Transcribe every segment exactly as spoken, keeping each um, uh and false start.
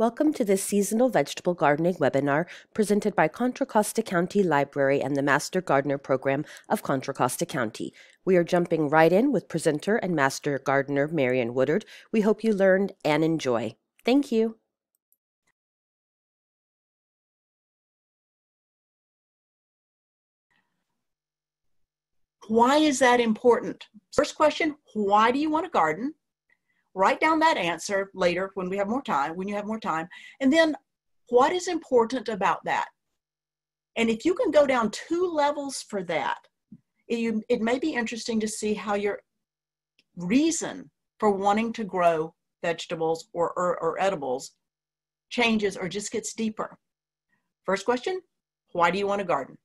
Welcome to this seasonal vegetable gardening webinar presented by Contra Costa County Library and the Master Gardener Program of Contra Costa County. We are jumping right in with presenter and Master Gardener Marian Woodard. We hope you learned and enjoy. Thank you. Why is that important? First question, why do you want to garden? Write down that answer later when we have more time, when you have more time. And then what is important about that? And if you can go down two levels for that, it, you, it may be interesting to see how your reason for wanting to grow vegetables or, or, or edibles changes or just gets deeper. First question, why do you want to garden?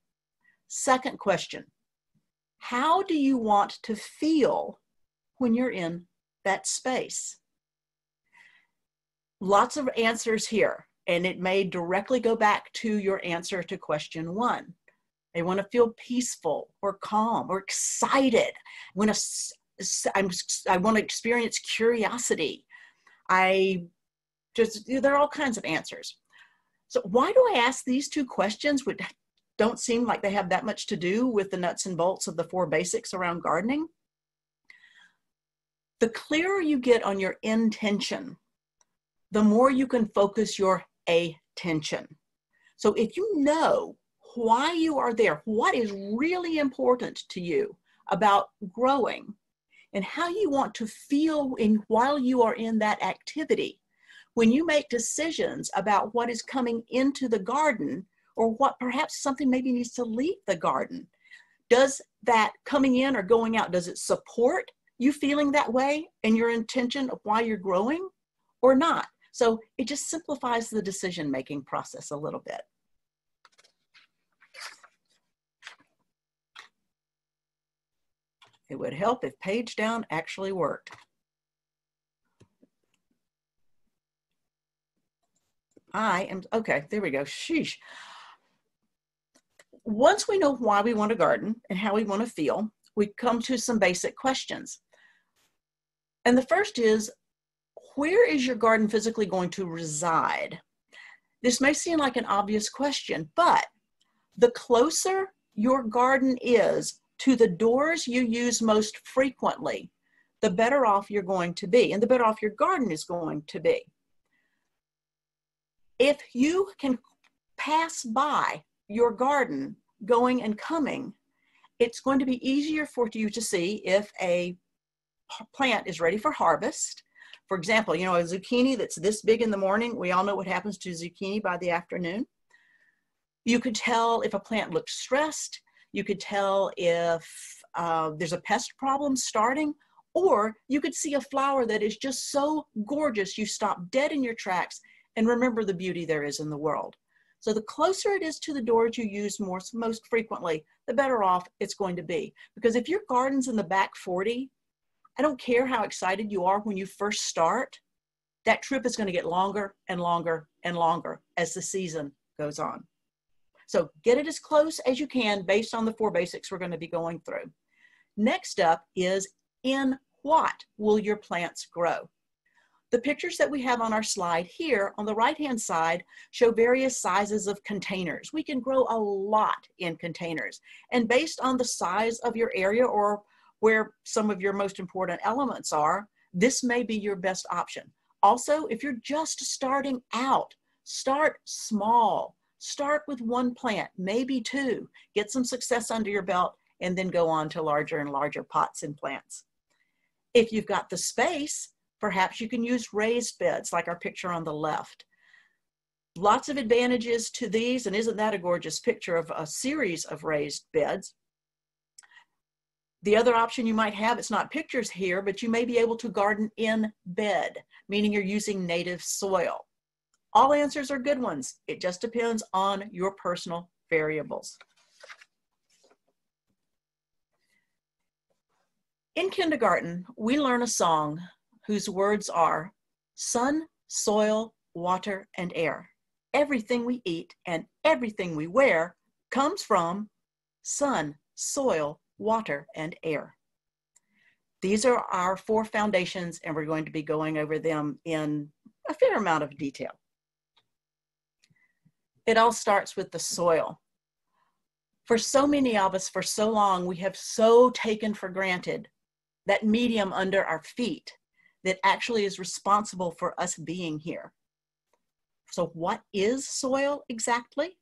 Second question, how do you want to feel when you're in that space? Lots of answers here, and it may directly go back to your answer to question one. They want to feel peaceful or calm or excited. I want to, I'm, I want to experience curiosity. I just, there are all kinds of answers. So why do I ask these two questions, which don't seem like they have that much to do with the nuts and bolts of the four basics around gardening? The clearer you get on your intention, the more you can focus your attention. So if you know why you are there, what is really important to you about growing and how you want to feel in while you are in that activity, when you make decisions about what is coming into the garden or what perhaps something maybe needs to leave the garden, does that coming in or going out, does it support you feeling that way and your intention of why you're growing or not? So it just simplifies the decision-making process a little bit. It would help if page down actually worked. I am, okay, there we go, sheesh. Once we know why we want to garden and how we want to feel, we come to some basic questions. And the first is, where is your garden physically going to reside? This may seem like an obvious question, but the closer your garden is to the doors you use most frequently, the better off you're going to be, and the better off your garden is going to be. If you can pass by your garden going and coming, it's going to be easier for you to see if a plant is ready for harvest. For example, you know, a zucchini that's this big in the morning, we all know what happens to zucchini by the afternoon. You could tell if a plant looks stressed, you could tell if uh, there's a pest problem starting, or you could see a flower that is just so gorgeous you stop dead in your tracks and remember the beauty there is in the world. So the closer it is to the doors you use more, most frequently, the better off it's going to be. Because if your garden's in the back forty, I don't care how excited you are when you first start, that trip is going to get longer and longer and longer as the season goes on. So get it as close as you can based on the four basics we're going to be going through. Next up is, in what will your plants grow? The pictures that we have on our slide here on the right-hand side show various sizes of containers. We can grow a lot in containers. And based on the size of your area or where some of your most important elements are, this may be your best option. Also, if you're just starting out, start small. Start with one plant, maybe two. Get some success under your belt and then go on to larger and larger pots and plants. If you've got the space, perhaps you can use raised beds like our picture on the left. Lots of advantages to these, and isn't that a gorgeous picture of a series of raised beds? The other option you might have, it's not pictures here, but you may be able to garden in bed, meaning you're using native soil. All answers are good ones. It just depends on your personal variables. In kindergarten, we learn a song whose words are sun, soil, water, and air. Everything we eat and everything we wear comes from sun, soil, water, and air. These are our four foundations, and we're going to be going over them in a fair amount of detail. it all starts with the soil. For so many of us, for so long, we have so taken for granted that medium under our feet that actually is responsible for us being here. So what is soil exactly?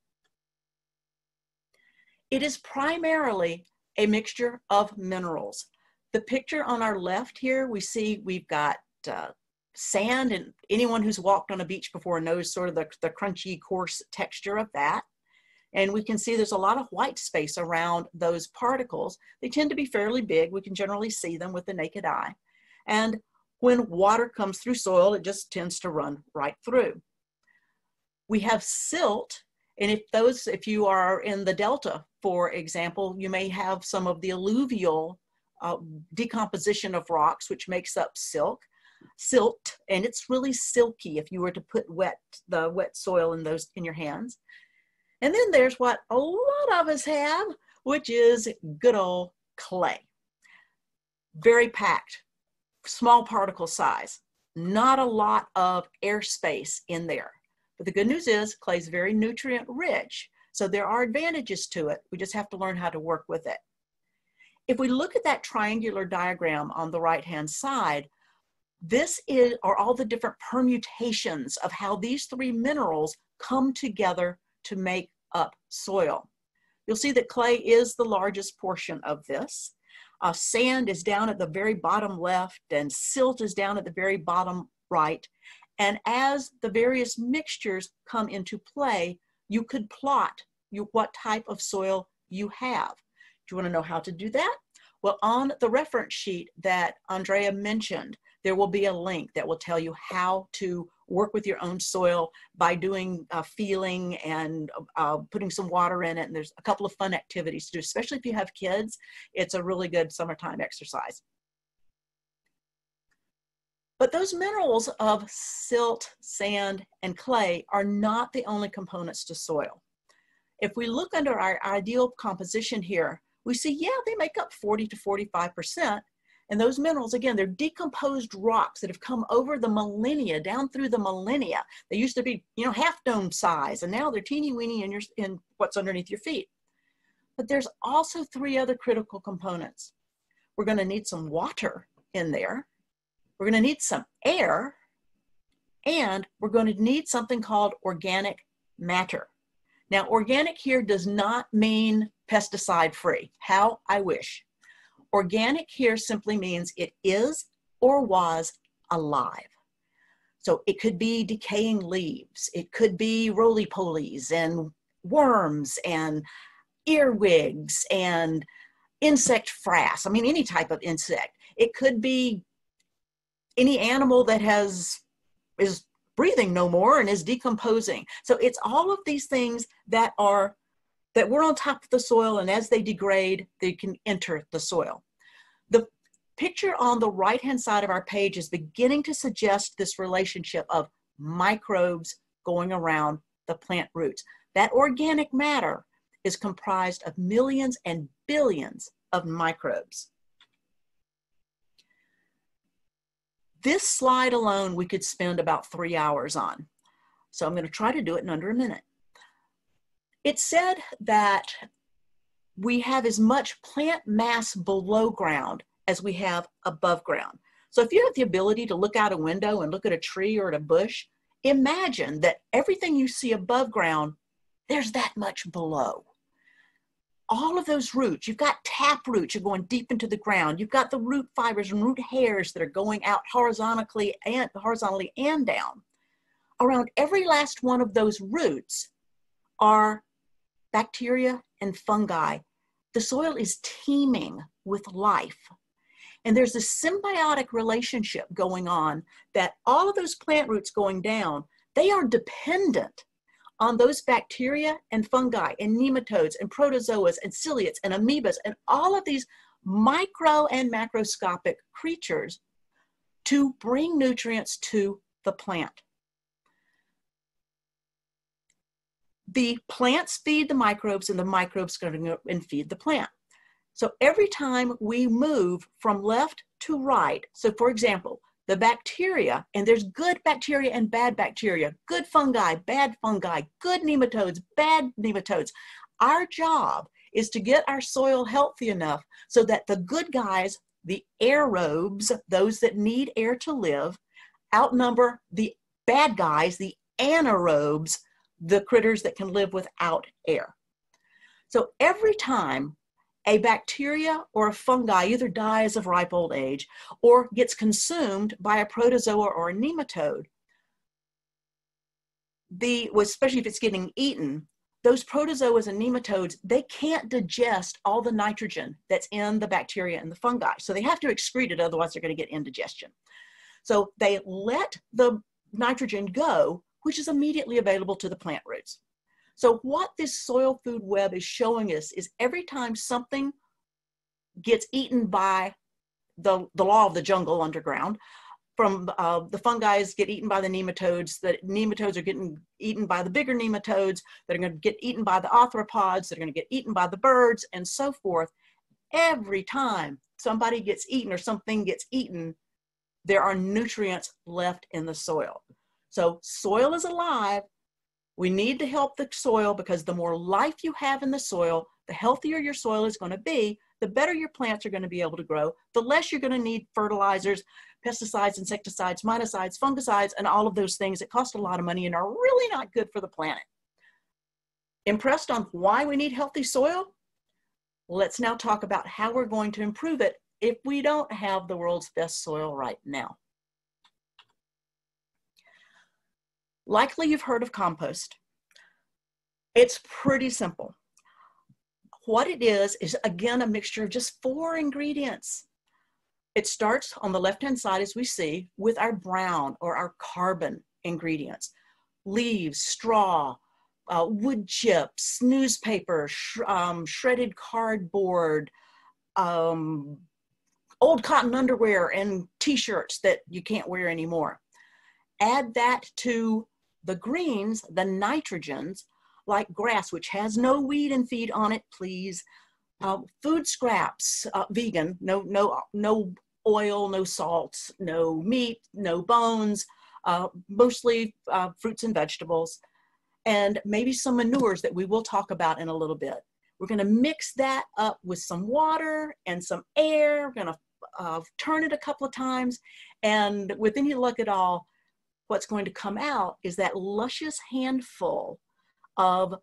It is primarily a mixture of minerals. The picture on our left here, we see we've got uh, sand, and anyone who's walked on a beach before knows sort of the, the crunchy, coarse texture of that. And we can see there's a lot of white space around those particles. They tend to be fairly big. We can generally see them with the naked eye. And when water comes through soil, it just tends to run right through. We have silt, and if those, if you are in the Delta, for example, you may have some of the alluvial uh, decomposition of rocks, which makes up silt. Silt, and it's really silky if you were to put wet the wet soil in those in your hands. And then there's what a lot of us have, which is good old clay. Very packed, small particle size, not a lot of airspace in there. But the good news is clay is very nutrient rich, so there are advantages to it. We just have to learn how to work with it. If we look at that triangular diagram on the right-hand side, this is, are all the different permutations of how these three minerals come together to make up soil. You'll see that clay is the largest portion of this. Uh, sand is down at the very bottom left, and silt is down at the very bottom right. And as the various mixtures come into play, you could plot you, what type of soil you have. Do you want to know how to do that? Well, on the reference sheet that Andrea mentioned, there will be a link that will tell you how to work with your own soil by doing uh, feeling and uh, putting some water in it. And there's a couple of fun activities to do, especially if you have kids. It's a really good summertime exercise. But those minerals of silt, sand, and clay are not the only components to soil. If we look under our ideal composition here, we see, yeah, they make up forty to forty-five percent. And those minerals, again, they're decomposed rocks that have come over the millennia, down through the millennia. They used to be, you know, half dome size, and now they're teeny weeny in, your, in what's underneath your feet. But there's also three other critical components. We're going to need some water in there. We're going to need some air, and we're going to need something called organic matter. Now, organic here does not mean pesticide-free. How I wish. Organic here simply means it is or was alive. So it could be decaying leaves. It could be roly-polies and worms and earwigs and insect frass. I mean, any type of insect. It could be any animal that has, is breathing no more and is decomposing. So it's all of these things that are, that were on top of the soil, and as they degrade, they can enter the soil. The picture on the right-hand side of our page is beginning to suggest this relationship of microbes going around the plant roots. That organic matter is comprised of millions and billions of microbes. This slide alone, we could spend about three hours on. So I'm going to try to do it in under a minute. It's said that we have as much plant mass below ground as we have above ground. So if you have the ability to look out a window and look at a tree or at a bush, imagine that everything you see above ground, there's that much below. All of those roots, you've got tap roots, you're going deep into the ground. You've got the root fibers and root hairs that are going out horizontally and horizontally and down. Around every last one of those roots are bacteria and fungi. The soil is teeming with life. And there's this symbiotic relationship going on that all of those plant roots going down, they are dependent on those bacteria and fungi and nematodes and protozoas and ciliates and amoebas and all of these micro and macroscopic creatures to bring nutrients to the plant. The plants feed the microbes, and the microbes are going to go and feed the plant. So every time we move from left to right, so for example, the bacteria, and there's good bacteria and bad bacteria, good fungi, bad fungi, good nematodes, bad nematodes. Our job is to get our soil healthy enough so that the good guys, the aerobes, those that need air to live, outnumber the bad guys, the anaerobes, the critters that can live without air. So every time a bacteria or a fungi either dies of ripe old age or gets consumed by a protozoa or a nematode, the, especially if it's getting eaten, those protozoas and nematodes, they can't digest all the nitrogen that's in the bacteria and the fungi. So they have to excrete it, otherwise they're going to get indigestion. So they let the nitrogen go, which is immediately available to the plant roots. So what this soil food web is showing us is every time something gets eaten by the, the law of the jungle underground, from uh, the fungi get eaten by the nematodes, the nematodes are getting eaten by the bigger nematodes, that are going to get eaten by the arthropods, that are going to get eaten by the birds, and so forth. Every time somebody gets eaten or something gets eaten, there are nutrients left in the soil. So soil is alive. We need to help the soil because the more life you have in the soil, the healthier your soil is going to be, the better your plants are going to be able to grow, the less you're going to need fertilizers, pesticides, insecticides, miticides, fungicides, and all of those things that cost a lot of money and are really not good for the planet. Impressed on why we need healthy soil? Let's now talk about how we're going to improve it if we don't have the world's best soil right now. Likely you've heard of compost. It's pretty simple. What it is, is again, a mixture of just four ingredients. It starts on the left-hand side, as we see, with our brown or our carbon ingredients. Leaves, straw, uh, wood chips, newspaper, sh um, shredded cardboard, um, old cotton underwear and t-shirts that you can't wear anymore. Add that to the greens, the nitrogens, like grass, which has no weed and feed on it, please. Uh, food scraps, uh, vegan, no, no, no oil, no salt, no meat, no bones, uh, mostly uh, fruits and vegetables, and maybe some manures that we will talk about in a little bit. We're going to mix that up with some water and some air. We're going to uh, turn it a couple of times, and with any luck at all, what's going to come out is that luscious handful of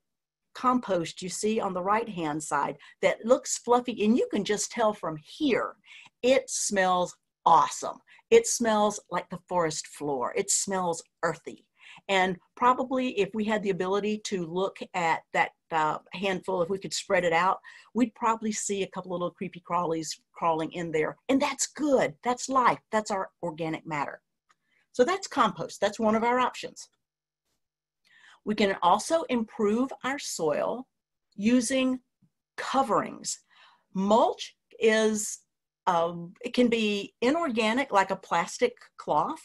compost you see on the right hand side that looks fluffy, and you can just tell from here it smells awesome. It smells like the forest floor. It smells earthy, and probably if we had the ability to look at that uh, handful, if we could spread it out, we'd probably see a couple of little creepy crawlies crawling in there, and that's good. That's life. That's our organic matter. So that's compost. That's one of our options. We can also improve our soil using coverings. Mulch is, um, it can be inorganic like a plastic cloth,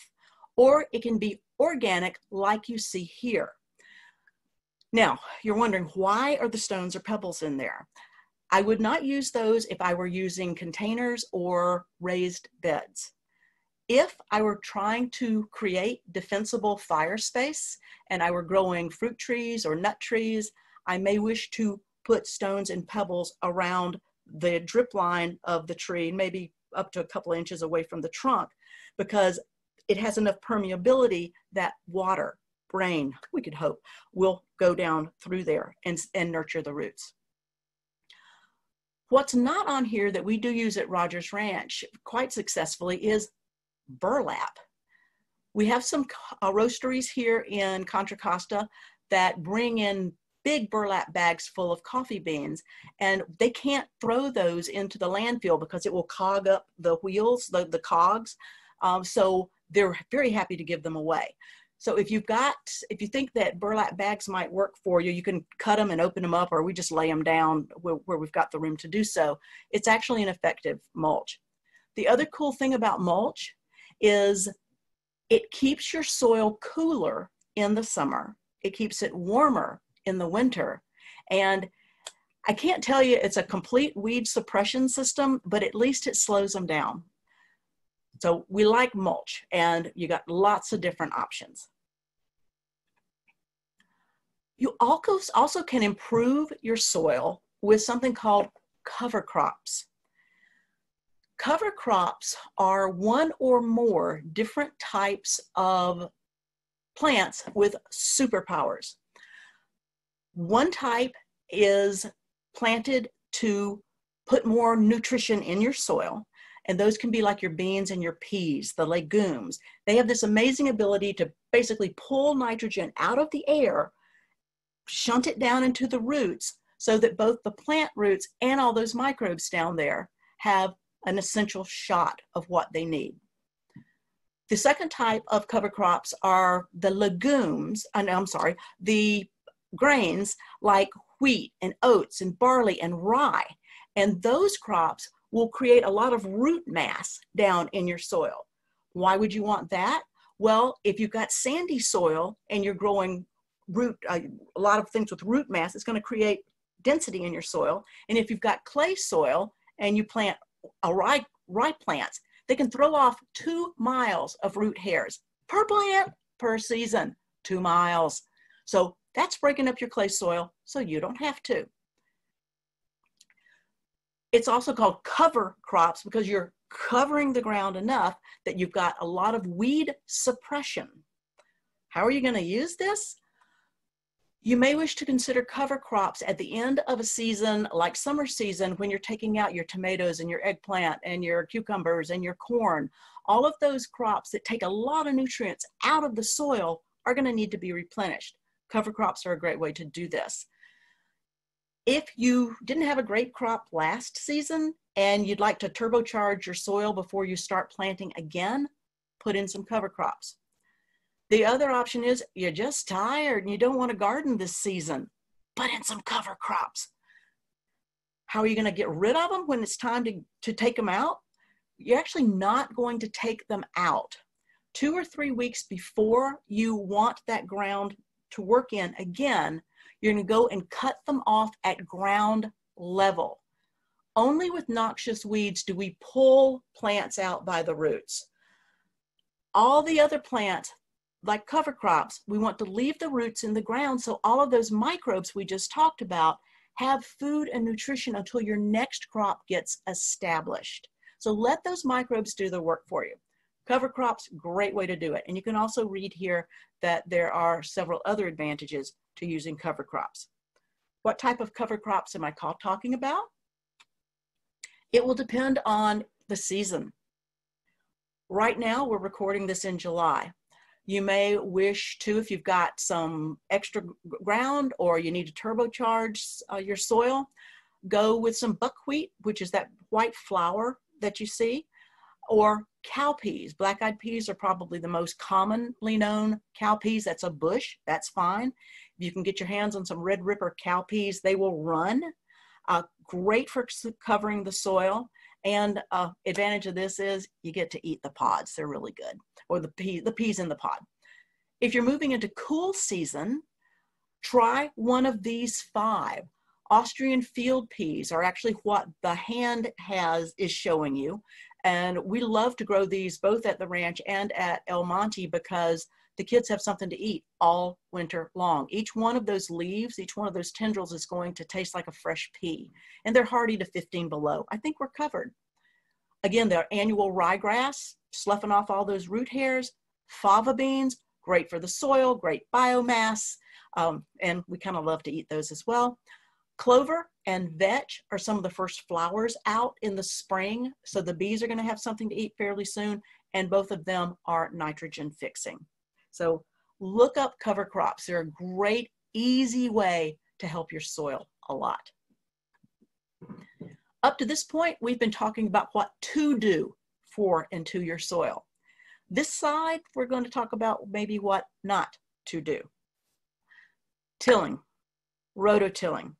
or it can be organic like you see here. Now, you're wondering, why are the stones or pebbles in there? I would not use those if I were using containers or raised beds. If I were trying to create defensible fire space and I were growing fruit trees or nut trees, I may wish to put stones and pebbles around the drip line of the tree, maybe up to a couple of inches away from the trunk, because it has enough permeability that water, rain, we could hope, will go down through there and, and nurture the roots. What's not on here that we do use at Rodgers Ranch quite successfully is burlap. We have some uh, roasteries here in Contra Costa that bring in big burlap bags full of coffee beans, and they can't throw those into the landfill because it will cog up the wheels, the, the cogs, um, so they're very happy to give them away. So if you've got, if you think that burlap bags might work for you, you can cut them and open them up, or we just lay them down where, where we've got the room to do so. It's actually an effective mulch. The other cool thing about mulch is it keeps your soil cooler in the summer. It keeps it warmer in the winter. And I can't tell you it's a complete weed suppression system, but at least it slows them down. So we like mulch, and you got lots of different options. You also can improve your soil with something called cover crops. Cover crops are one or more different types of plants with superpowers. One type is planted to put more nutrition in your soil, and those can be like your beans and your peas, the legumes. They have this amazing ability to basically pull nitrogen out of the air, shunt it down into the roots, so that both the plant roots and all those microbes down there have an essential shot of what they need. The second type of cover crops are the legumes, and I'm sorry, the grains like wheat and oats and barley and rye. And those crops will create a lot of root mass down in your soil. Why would you want that? Well, if you've got sandy soil and you're growing root, uh, a lot of things with root mass, it's going to create density in your soil. And if you've got clay soil and you plant a rye, rye plants, they can throw off two miles of root hairs per plant per season, two miles. So that's breaking up your clay soil so you don't have to. It's also called cover crops because you're covering the ground enough that you've got a lot of weed suppression. How are you going to use this? You may wish to consider cover crops at the end of a season, like summer season, when you're taking out your tomatoes and your eggplant and your cucumbers and your corn. All of those crops that take a lot of nutrients out of the soil are going to need to be replenished. Cover crops are a great way to do this. If you didn't have a great crop last season and you'd like to turbocharge your soil before you start planting again, put in some cover crops. The other option is you're just tired and you don't want to garden this season. Put in some cover crops. How are you going to get rid of them when it's time to, to take them out? You're actually not going to take them out. Two or three weeks before you want that ground to work in again, you're going to go and cut them off at ground level. Only with noxious weeds do we pull plants out by the roots. All the other plants, like cover crops, we want to leave the roots in the ground so all of those microbes we just talked about have food and nutrition until your next crop gets established. So let those microbes do the work for you. Cover crops, great way to do it. And you can also read here that there are several other advantages to using cover crops. What type of cover crops am I talking about? It will depend on the season. Right now, we're recording this in July. You may wish to, if you've got some extra ground or you need to turbocharge uh, your soil, go with some buckwheat, which is that white flour that you see, or cow peas. Black-eyed peas are probably the most commonly known. Cow peas, that's a bush, that's fine. If you can get your hands on some red ripper cow peas, they will run. Uh, great for covering the soil. And uh, advantage of this is you get to eat the pods. They're really good, or the, pea, the peas in the pod. If you're moving into cool season, try one of these five. Austrian field peas are actually what the hand has is showing you. And we love to grow these both at the ranch and at El Monte because the kids have something to eat all winter long. Each one of those leaves, each one of those tendrils is going to taste like a fresh pea. And they're hardy to fifteen below. I think we're covered. Again, their annual ryegrass, sloughing off all those root hairs, fava beans, great for the soil, great biomass. Um, and we kind of love to eat those as well. Clover and vetch are some of the first flowers out in the spring. So the bees are going to have something to eat fairly soon. And both of them are nitrogen fixing. So look up cover crops. They're a great, easy way to help your soil a lot. Up to this point, we've been talking about what to do for and to your soil. This side, we're going to talk about maybe what not to do. Tilling, rototilling.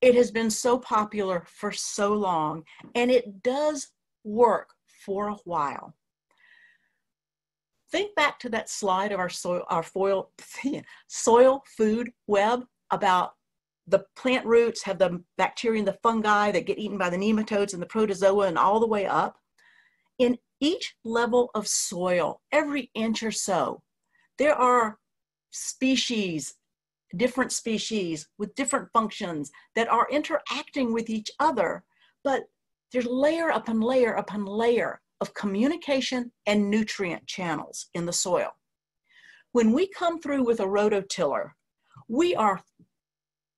It has been so popular for so long, and it does work for a while. Think back to that slide of our soil, our foil, soil food web about the plant roots have the bacteria and the fungi that get eaten by the nematodes and the protozoa and all the way up. In each level of soil, every inch or so, there are species, different species with different functions that are interacting with each other, but there's layer upon layer upon layer of communication and nutrient channels in the soil. When we come through with a rototiller, we are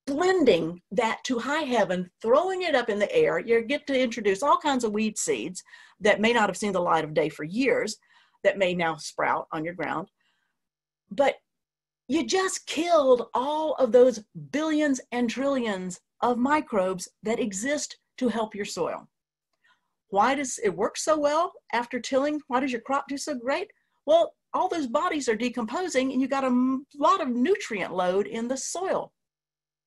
blending that to high heaven, throwing it up in the air. You get to introduce all kinds of weed seeds that may not have seen the light of day for years, that may now sprout on your ground. But you just killed all of those billions and trillions of microbes that exist to help your soil. Why does it work so well after tilling? Why does your crop do so great? Well, all those bodies are decomposing and you got a lot of nutrient load in the soil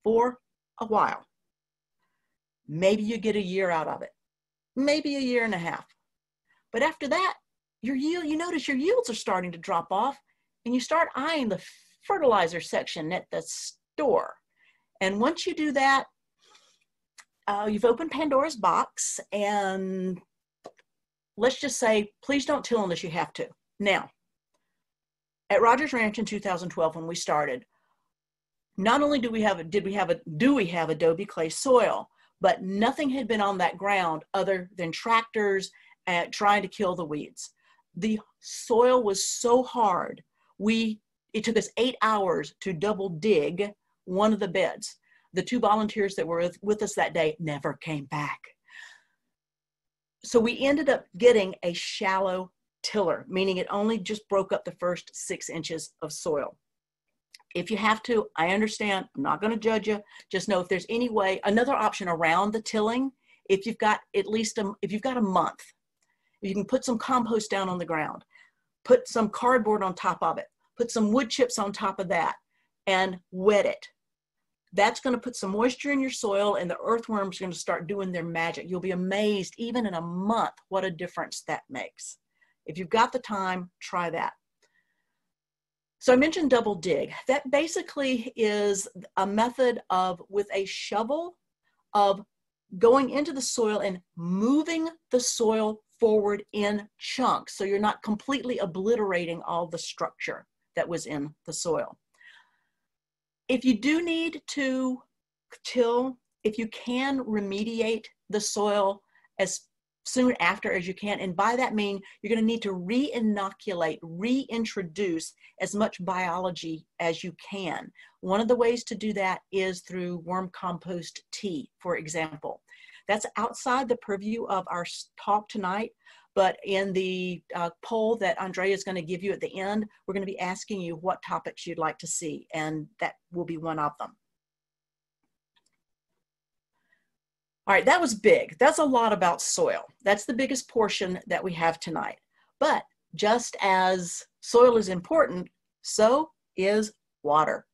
for a while. Maybe you get a year out of it, maybe a year and a half. But after that, your yield, you notice your yields are starting to drop off, and you start eyeing the fertilizer section at the store. And once you do that, uh, you've opened Pandora's box, and let's just say, please don't till unless you have to. Now, at Rodgers Ranch in two thousand twelve, when we started, not only do we have a, did we have a, do we have adobe clay soil, but nothing had been on that ground other than tractors at trying to kill the weeds. The soil was so hard, we, it took us eight hours to double dig one of the beds. The two volunteers that were with, with us that day never came back. So we ended up getting a shallow tiller, meaning it only just broke up the first six inches of soil. If you have to, I understand, I'm not gonna judge you. Just know if there's any way, another option around the tilling, if you've got at least, a, if you've got a month, you can put some compost down on the ground, put some cardboard on top of it, put some wood chips on top of that, and wet it. That's gonna put some moisture in your soil, and the earthworms are gonna start doing their magic. You'll be amazed, even in a month, what a difference that makes. If you've got the time, try that. So I mentioned double dig. That basically is a method of, with a shovel, of going into the soil and moving the soil forward in chunks. So you're not completely obliterating all the structure that was in the soil. If you do need to till, if you can remediate the soil as soon after as you can, and by that mean you're going to need to re-inoculate, reintroduce as much biology as you can. One of the ways to do that is through worm compost tea, for example. That's outside the purview of our talk tonight, but in the uh, poll that Andrea is going to give you at the end, we're going to be asking you what topics you'd like to see, and that will be one of them. All right, that was big. That's a lot about soil. That's the biggest portion that we have tonight. But just as soil is important, so is water.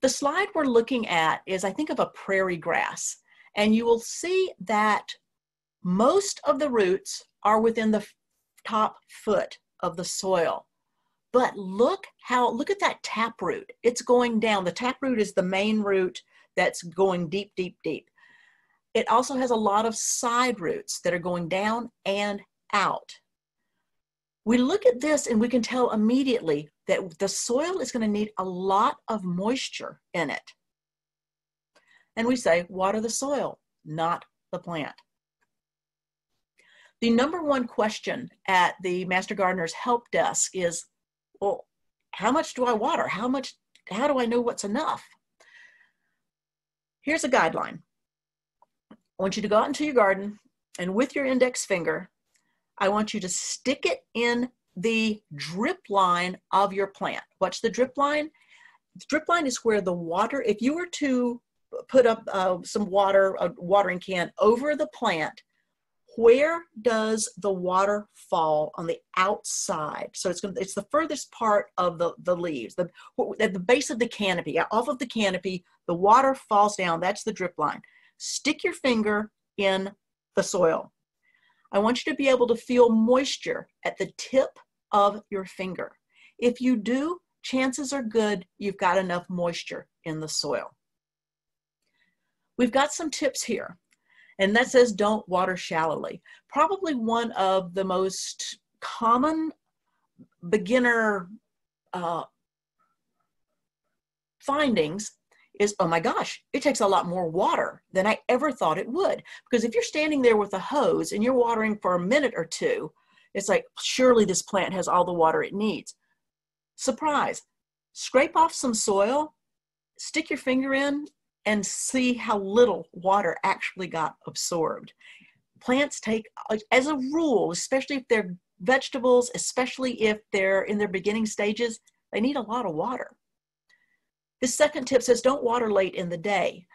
The slide we're looking at is, I think, of a prairie grass. And you will see that most of the roots are within the top foot of the soil. But look how, look at that taproot. It's going down. The taproot is the main root that's going deep, deep, deep. It also has a lot of side roots that are going down and out. We look at this and we can tell immediately that the soil is going to need a lot of moisture in it. And we say, water the soil, not the plant. The number one question at the Master Gardener's help desk is, well, how much do I water? How much, how do I know what's enough? Here's a guideline. I want you to go out into your garden, and with your index finger, I want you to stick it in the drip line of your plant. What's the drip line? The drip line is where the water, if you were to put up uh, some water, a watering can over the plant, where does the water fall on the outside? So it's, gonna, it's the furthest part of the, the leaves, the, at the base of the canopy, off of the canopy, the water falls down, that's the drip line. Stick your finger in the soil. I want you to be able to feel moisture at the tip of your finger. If you do, chances are good you've got enough moisture in the soil. We've got some tips here. and that says don't water shallowly. Probably one of the most common beginner uh, findings is, oh my gosh, it takes a lot more water than I ever thought it would. Because if you're standing there with a hose and you're watering for a minute or two, it's like, surely this plant has all the water it needs. Surprise, scrape off some soil, stick your finger in, and see how little water actually got absorbed. Plants take, as a rule, especially if they're vegetables, especially if they're in their beginning stages, they need a lot of water. The second tip says don't water late in the day.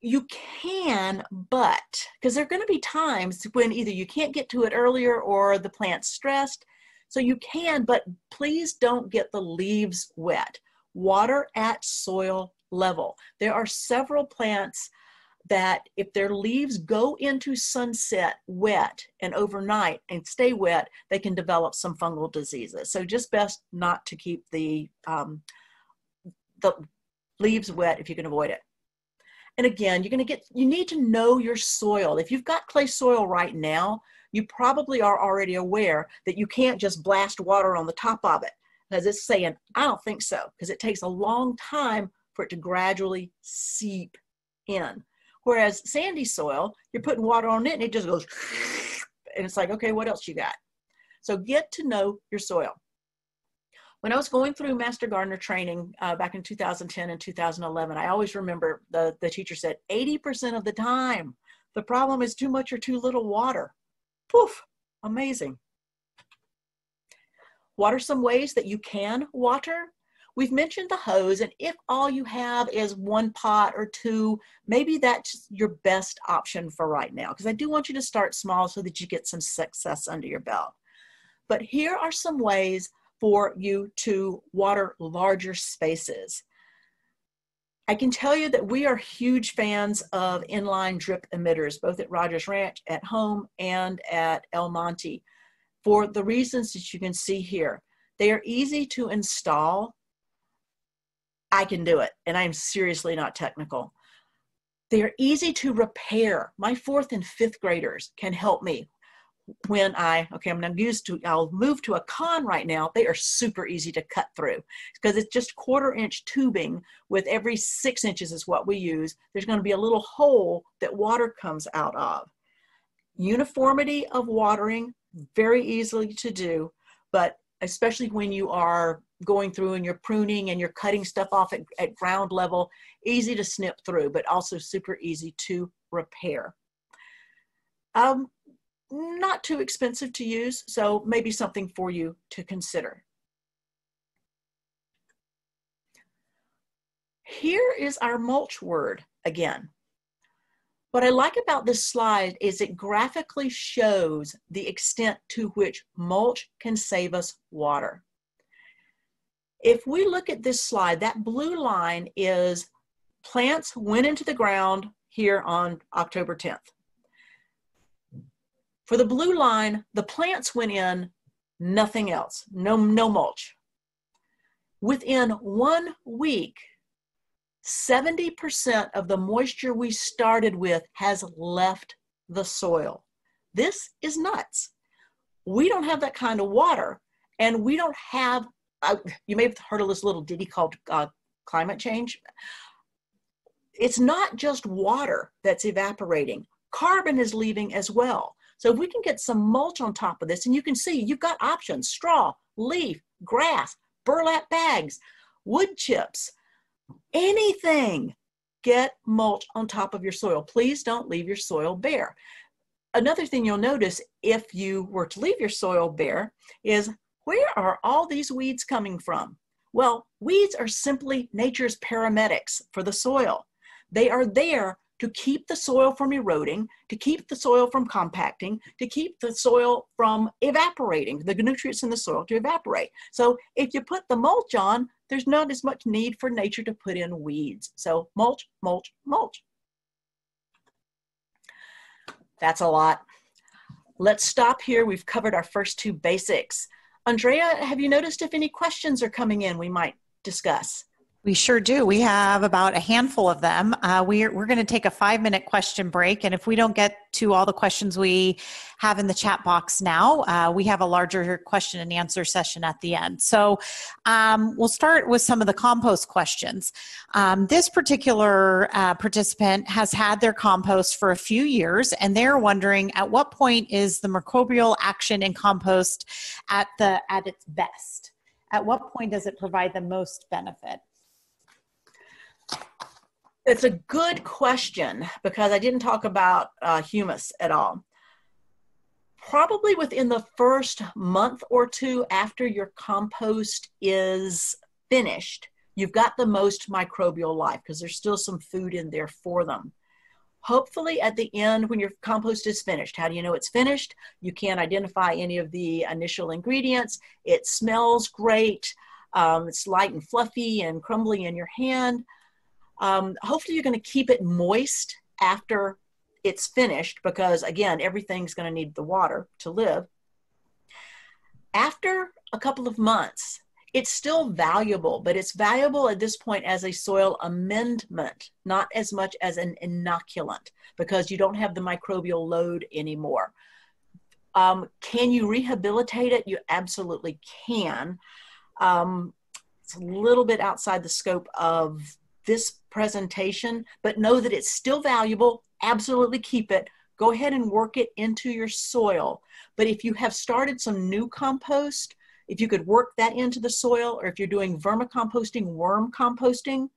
You can, but, because there are going to be times when either you can't get to it earlier or the plant's stressed, so you can, but please don't get the leaves wet. Water at soil level. There are several plants that if their leaves go into sunset wet and overnight and stay wet, they can develop some fungal diseases. So just best not to keep the, um, the leaves wet if you can avoid it. And again, you're gonna get, you need to know your soil. If you've got clay soil right now, you probably are already aware that you can't just blast water on the top of it, because it's saying, I don't think so, because it takes a long time for it to gradually seep in. Whereas sandy soil, you're putting water on it and it just goes, and it's like, okay, what else you got? So get to know your soil. When I was going through Master Gardener training uh, back in two thousand ten and two thousand eleven, I always remember the, the teacher said, eighty percent of the time, the problem is too much or too little water. Poof, amazing. What are some ways that you can water? We've mentioned the hose, and if all you have is one pot or two, maybe that's your best option for right now, because I do want you to start small so that you get some success under your belt. But here are some ways for you to water larger spaces. I can tell you that we are huge fans of inline drip emitters, both at Rodgers Ranch, at home, and at El Monte, for the reasons that you can see here. They are easy to install. I can do it, and I'm seriously not technical. They are easy to repair. My fourth and fifth graders can help me. When I, okay, I'm not used to, I'll move to a con right now. They are super easy to cut through because it's just quarter inch tubing with every six inches is what we use. There's going to be a little hole that water comes out of. Uniformity of watering, very easily to do, but especially when you are going through and you're pruning and you're cutting stuff off at, at ground level, easy to snip through, but also super easy to repair. Um, Not too expensive to use, so maybe something for you to consider. Here is our mulch word again. What I like about this slide is it graphically shows the extent to which mulch can save us water. If we look at this slide, that blue line is plants went into the ground here on October tenth. For the blue line, the plants went in, nothing else, no, no mulch. Within one week, seventy percent of the moisture we started with has left the soil. This is nuts. We don't have that kind of water, and we don't have, uh, you may have heard of this little ditty called uh, climate change. It's not just water that's evaporating. Carbon is leaving as well. So if we can get some mulch on top of this, and you can see you've got options, straw, leaf, grass, burlap bags, wood chips, anything, get mulch on top of your soil. Please don't leave your soil bare. Another thing you'll notice if you were to leave your soil bare is where are all these weeds coming from? Well, weeds are simply nature's paramedics for the soil. They are there to keep the soil from eroding, to keep the soil from compacting, to keep the soil from evaporating, the nutrients in the soil to evaporate. So if you put the mulch on, there's not as much need for nature to put in weeds. So mulch, mulch, mulch. That's a lot. Let's stop here. We've covered our first two basics. Andrea, have you noticed if any questions are coming in we might discuss? We sure do. We have about a handful of them. Uh, we're we're going to take a five-minute question break, and if we don't get to all the questions we have in the chat box now, uh, we have a larger question and answer session at the end. So um, we'll start with some of the compost questions. Um, this particular uh, participant has had their compost for a few years, and they're wondering at what point is the microbial action in compost at the at its best? At what point does it provide the most benefit? It's a good question because I didn't talk about uh, humus at all. Probably within the first month or two after your compost is finished, you've got the most microbial life because there's still some food in there for them. Hopefully at the end when your compost is finished, how do you know it's finished? You can't identify any of the initial ingredients. It smells great. Um, it's light and fluffy and crumbly in your hand. Um, hopefully you're going to keep it moist after it's finished because, again, everything's going to need the water to live. After a couple of months, it's still valuable, but it's valuable at this point as a soil amendment, not as much as an inoculant because you don't have the microbial load anymore. Um, can you rehabilitate it? You absolutely can. Um, it's a little bit outside the scope of this presentation, but know that it's still valuable. Absolutely keep it. Go ahead and work it into your soil. But if you have started some new compost, if you could work that into the soil, or if you're doing vermicomposting, worm composting,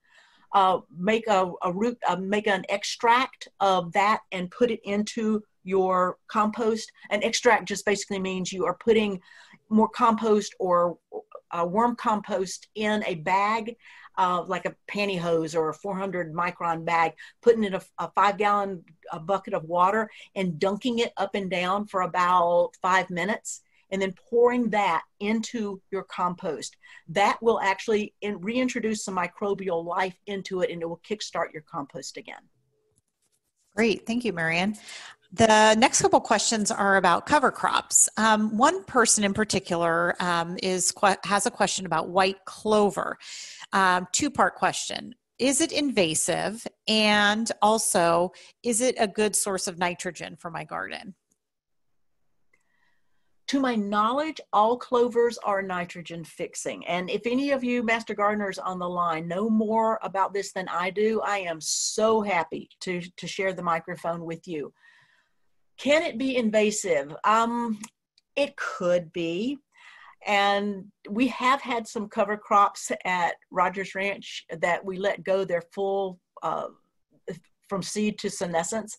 uh, make a, a root, uh, make an extract of that and put it into your compost. An extract just basically means you are putting more compost or uh, worm compost in a bag. Uh, like a pantyhose or a four hundred micron bag, putting in a, a five gallon a bucket of water and dunking it up and down for about five minutes and then pouring that into your compost. That will actually in, reintroduce some microbial life into it and it will kickstart your compost again. Great, thank you, Marian. The next couple questions are about cover crops. Um, one person in particular um, is has a question about white clover. Um, two-part question. Is it invasive? And also, is it a good source of nitrogen for my garden? To my knowledge, all clovers are nitrogen fixing. And if any of you master gardeners on the line know more about this than I do, I am so happy to, to share the microphone with you. Can it be invasive? Um, it could be. And we have had some cover crops at Rodgers Ranch that we let go their full, uh, from seed to senescence,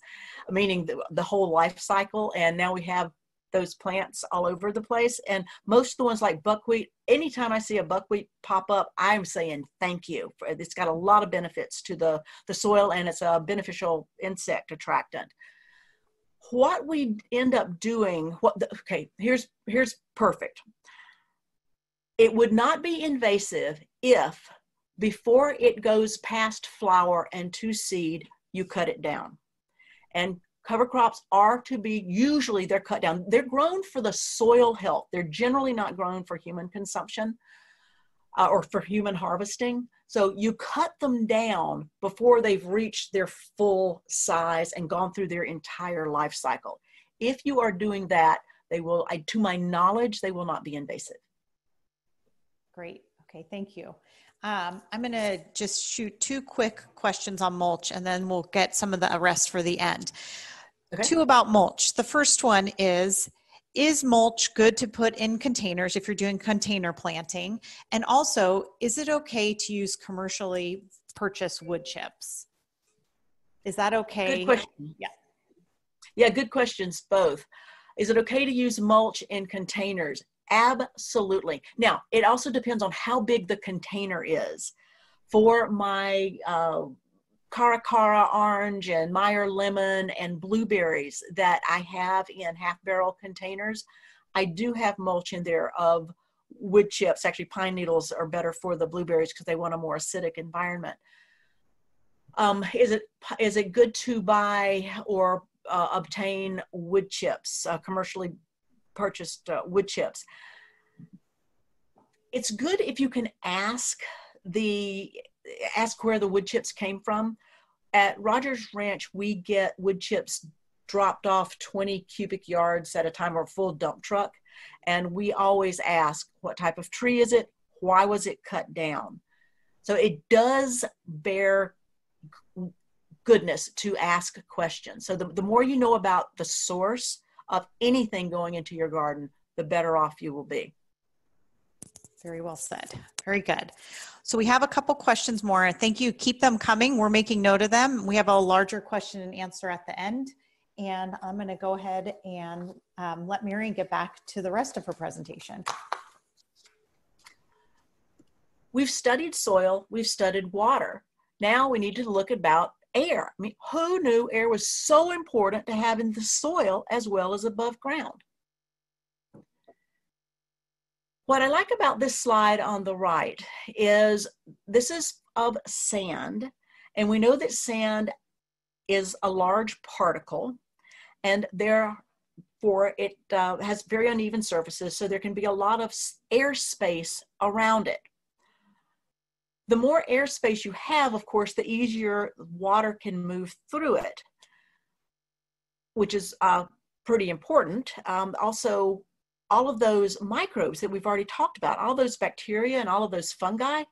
meaning the, the whole life cycle. And now we have those plants all over the place. And most of the ones like buckwheat, anytime I see a buckwheat pop up, I'm saying thank you. It's got a lot of benefits to the, the soil and it's a beneficial insect attractant. What we end up doing, what the, okay, here's here's perfect. It would not be invasive if before it goes past flower and to seed, you cut it down. And cover crops are to be, usually they're cut down. They're grown for the soil health. They're generally not grown for human consumption uh, or for human harvesting. So you cut them down before they've reached their full size and gone through their entire life cycle. If you are doing that, they will, I, to my knowledge, they will not be invasive. Great. Okay, thank you. Um, I'm going to just shoot two quick questions on mulch and then we'll get some of the rest for the end. Okay. Two about mulch. The first one is, is mulch good to put in containers if you're doing container planting? And also, is it okay to use commercially purchased wood chips? Is that okay? Good question. Yeah. Yeah, good questions, both. Is it okay to use mulch in containers? Absolutely. Now, it also depends on how big the container is. For my uh, Caracara orange and Meyer lemon and blueberries that I have in half barrel containers, I do have mulch in there of wood chips. Actually, pine needles are better for the blueberries because they want a more acidic environment. Um, is it is it good to buy or uh, obtain wood chips uh, commercially? Purchased uh, wood chips. It's good if you can ask the ask where the wood chips came from. At Rodgers Ranch, we get wood chips dropped off twenty cubic yards at a time, or a full dump truck. And we always ask, what type of tree is it? Why was it cut down? So it does bear goodness to ask questions. So the, the more you know about the source of anything going into your garden, the better off you will be. Very well said. Very good. So we have a couple questions more. Thank you. Keep them coming. We're making note of them. We have a larger question and answer at the end. And I'm going to go ahead and um, let Marian get back to the rest of her presentation. We've studied soil. We've studied water. Now we need to look about air. I mean, who knew air was so important to have in the soil as well as above ground? What I like about this slide on the right is this is of sand, and we know that sand is a large particle, and therefore it uh, has very uneven surfaces, so there can be a lot of air space around it. The more air space you have, of course, the easier water can move through it, which is uh, pretty important. Um, also, all of those microbes that we've already talked about, all those bacteria and all of those fungi,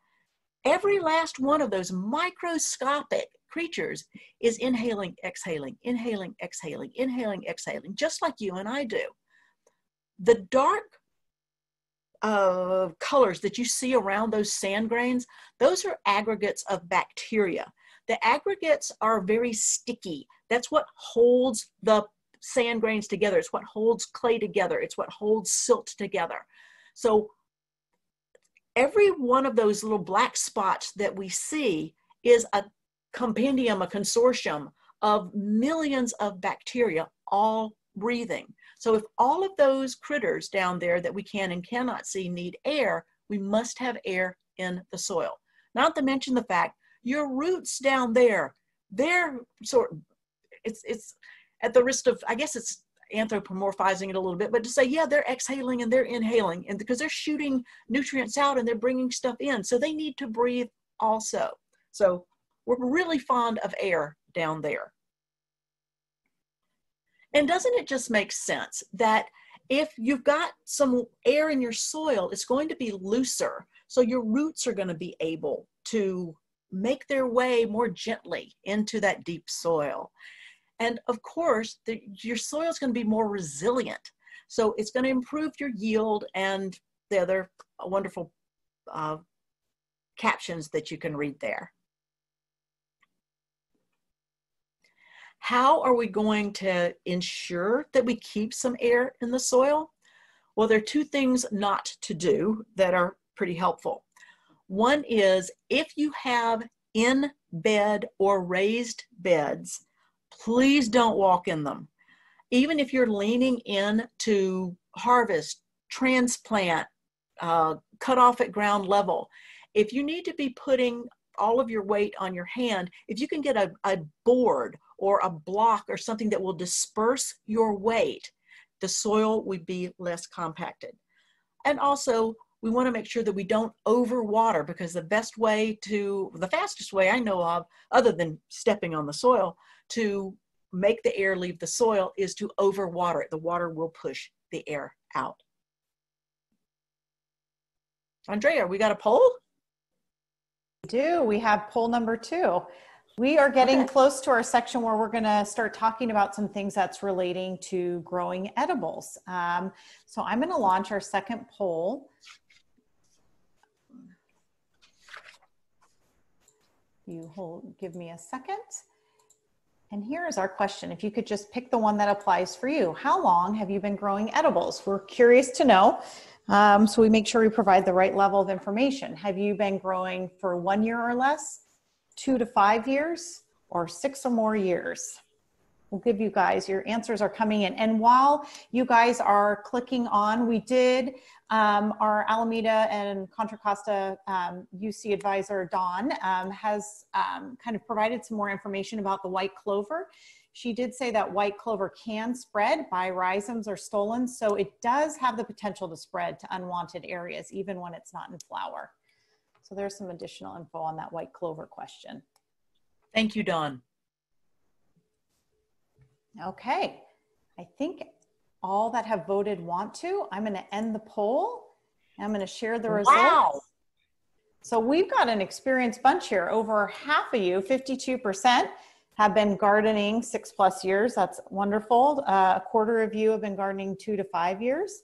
every last one of those microscopic creatures is inhaling, exhaling, inhaling, exhaling, inhaling, exhaling, just like you and I do. The dark uh, colors that you see around those sand grains, those are aggregates of bacteria. The aggregates are very sticky. That's what holds the sand grains together. It's what holds clay together. It's what holds silt together. So every one of those little black spots that we see is a compendium, a consortium of millions of bacteria all breathing. So if all of those critters down there that we can and cannot see need air, we must have air in the soil. Not to mention the fact your roots down there, they're sort of, it's, it's, at the risk of, I guess it's anthropomorphizing it a little bit, but to say, yeah, they're exhaling and they're inhaling, and because they're shooting nutrients out and they're bringing stuff in, so they need to breathe also. So we're really fond of air down there. And doesn't it just make sense that if you've got some air in your soil, it's going to be looser, so your roots are going to be able to make their way more gently into that deep soil. And of course, the, your soil is going to be more resilient. So it's going to improve your yield and the other wonderful uh, captions that you can read there. How are we going to ensure that we keep some air in the soil? Well, there are two things not to do that are pretty helpful. One is if you have in-bed or raised beds, please don't walk in them. Even if you're leaning in to harvest, transplant, uh, cut off at ground level, if you need to be putting all of your weight on your hand, if you can get a, a board or a block or something that will disperse your weight, the soil would be less compacted. And also, we want to make sure that we don't overwater, because the best way to, the fastest way I know of, other than stepping on the soil, to make the air leave the soil is to overwater it. The water will push the air out. Andrea, we got a poll? We do. We have poll number two. We are getting okay. close to our section where we're going to start talking about some things that's relating to growing edibles. Um, so I'm going to launch our second poll. You hold, give me a second. And here is our question. If you could just pick the one that applies for you. How long have you been growing edibles? We're curious to know. Um, so we make sure we provide the right level of information. Have you been growing for one year or less, two to five years, or six or more years? We'll give you guys, your answers are coming in. And while you guys are clicking on, we did, um, our Alameda and Contra Costa um, U C advisor, Dawn, um, has um, kind of provided some more information about the white clover. She did say that white clover can spread by rhizomes or stolons, so it does have the potential to spread to unwanted areas, even when it's not in flower. So there's some additional info on that white clover question. Thank you, Dawn. Okay, I think all that have voted want to. I'm going to end the poll. I'm going to share the results. Wow. So we've got an experienced bunch here. Over half of you, fifty-two percent, have been gardening six plus years. That's wonderful. Uh, a quarter of you have been gardening two to five years.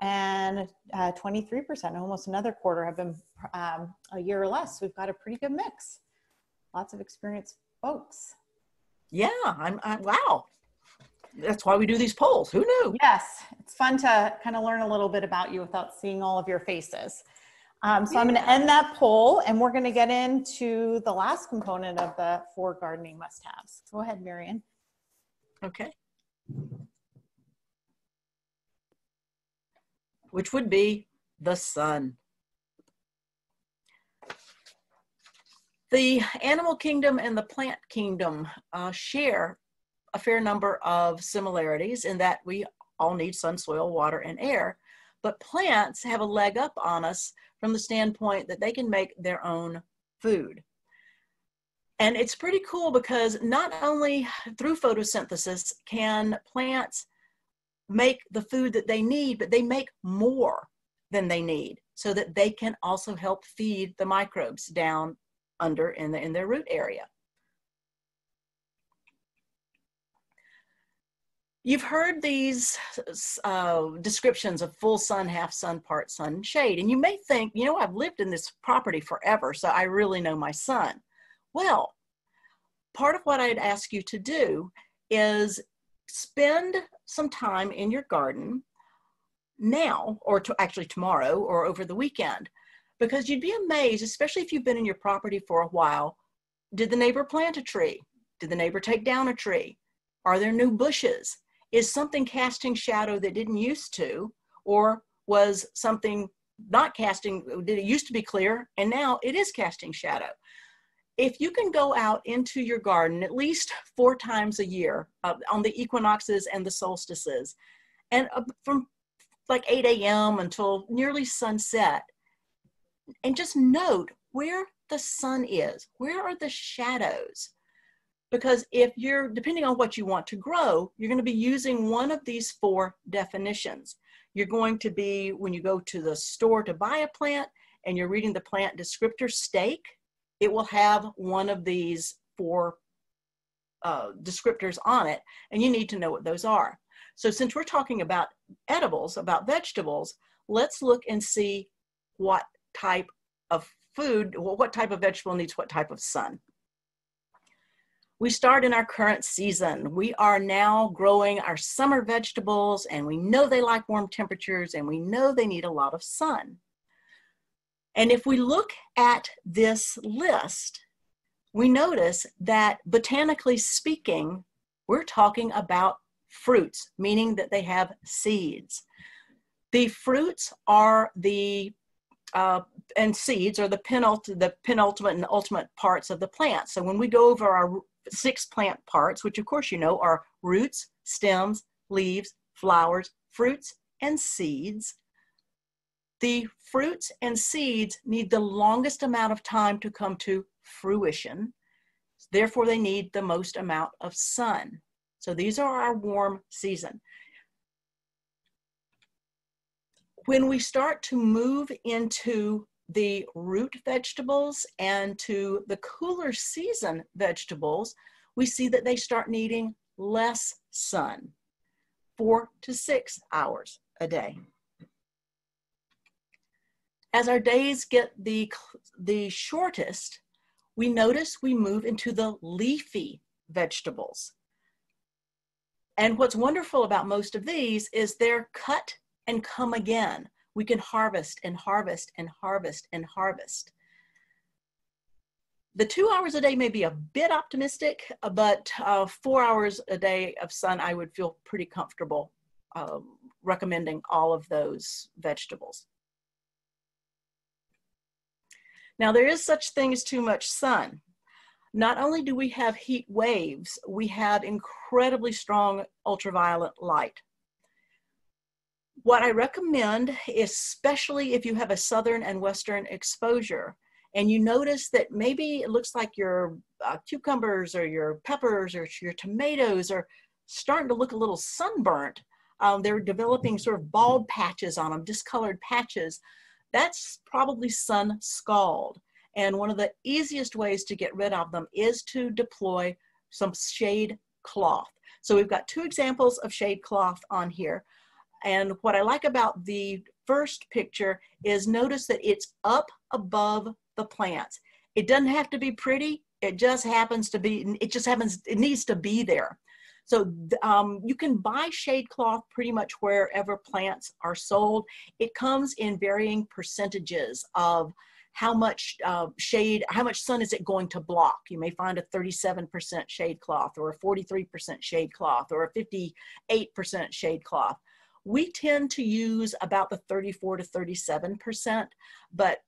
And uh, twenty-three percent, almost another quarter, have been um, a year or less. We've got a pretty good mix. Lots of experienced folks. Yeah, I'm, I'm wow. That's why we do these polls. Who knew? Yes, it's fun to kind of learn a little bit about you without seeing all of your faces. Um, so yeah. I'm going to end that poll, and we're going to get into the last component of the four gardening must-haves. Go ahead, Marian. Okay. Which would be the sun. The animal kingdom and the plant kingdom uh, share a fair number of similarities in that we all need sun, soil, water, and air, but plants have a leg up on us from the standpoint that they can make their own food. And it's pretty cool because not only through photosynthesis can plants make the food that they need, but they make more than they need so that they can also help feed the microbes down under in, the, in their root area. You've heard these uh, descriptions of full sun, half sun, part sun, shade, and you may think, you know, I've lived in this property forever, so I really know my sun. Well, part of what I'd ask you to do is spend some time in your garden now, or to actually tomorrow, or over the weekend, because you'd be amazed, especially if you've been in your property for a while, did the neighbor plant a tree? Did the neighbor take down a tree? Are there new bushes? Is something casting shadow that didn't used to, or was something not casting, did it used to be clear, and now it is casting shadow? If you can go out into your garden at least four times a year uh, on the equinoxes and the solstices, and uh, from like eight A M until nearly sunset, and just note where the sun is, where are the shadows? Because if you're, depending on what you want to grow, you're going to be using one of these four definitions. You're going to be, when you go to the store to buy a plant and you're reading the plant descriptor stake, it will have one of these four uh, descriptors on it, and you need to know what those are. So since we're talking about edibles, about vegetables, let's look and see what type of food, what type of vegetable needs what type of sun. We start in our current season. We are now growing our summer vegetables, and we know they like warm temperatures, and we know they need a lot of sun. And if we look at this list, we notice that botanically speaking, we're talking about fruits, meaning that they have seeds. The fruits are the Uh, and seeds are the, penult the penultimate and ultimate parts of the plant. So when we go over our six plant parts, which of course you know are roots, stems, leaves, flowers, fruits, and seeds, the fruits and seeds need the longest amount of time to come to fruition. Therefore, they need the most amount of sun. So these are our warm season. When we start to move into the root vegetables and to the cooler season vegetables, we see that they start needing less sun, four to six hours a day. As our days get the, the shortest, we notice we move into the leafy vegetables. And what's wonderful about most of these is they're cut and come again. We can harvest and harvest and harvest and harvest. The two hours a day may be a bit optimistic, but uh, four hours a day of sun, I would feel pretty comfortable uh, recommending all of those vegetables. Now there is such thing as too much sun. Not only do we have heat waves, we have incredibly strong ultraviolet light. What I recommend, especially if you have a southern and western exposure, and you notice that maybe it looks like your uh, cucumbers or your peppers or your tomatoes are starting to look a little sunburnt. Um, they're developing sort of bald patches on them, discolored patches. That's probably sun scald. And one of the easiest ways to get rid of them is to deploy some shade cloth. So we've got two examples of shade cloth on here. And what I like about the first picture is notice that it's up above the plants. It doesn't have to be pretty. It just happens to be, it just happens, it needs to be there. So um, you can buy shade cloth pretty much wherever plants are sold. It comes in varying percentages of how much uh, shade, how much sun is it going to block? You may find a thirty-seven percent shade cloth or a forty-three percent shade cloth or a fifty-eight percent shade cloth. We tend to use about the thirty-four to thirty-seven percent, but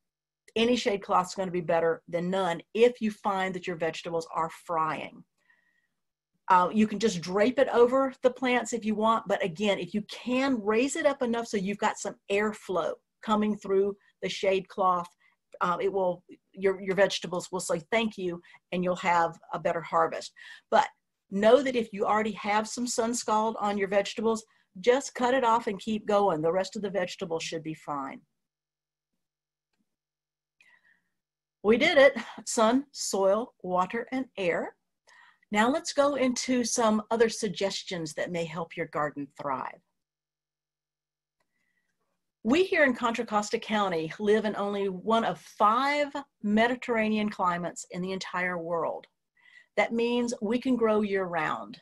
any shade cloth is going to be better than none if you find that your vegetables are frying. Uh, you can just drape it over the plants if you want, but again, if you can raise it up enough so you've got some airflow coming through the shade cloth, Uh, it will, your, your vegetables will say thank you and you'll have a better harvest. But know that if you already have some sun scald on your vegetables, just cut it off and keep going. The rest of the vegetables should be fine. We did it, sun, soil, water, and air. Now let's go into some other suggestions that may help your garden thrive. We here in Contra Costa County live in only one of five Mediterranean climates in the entire world. That means we can grow year-round.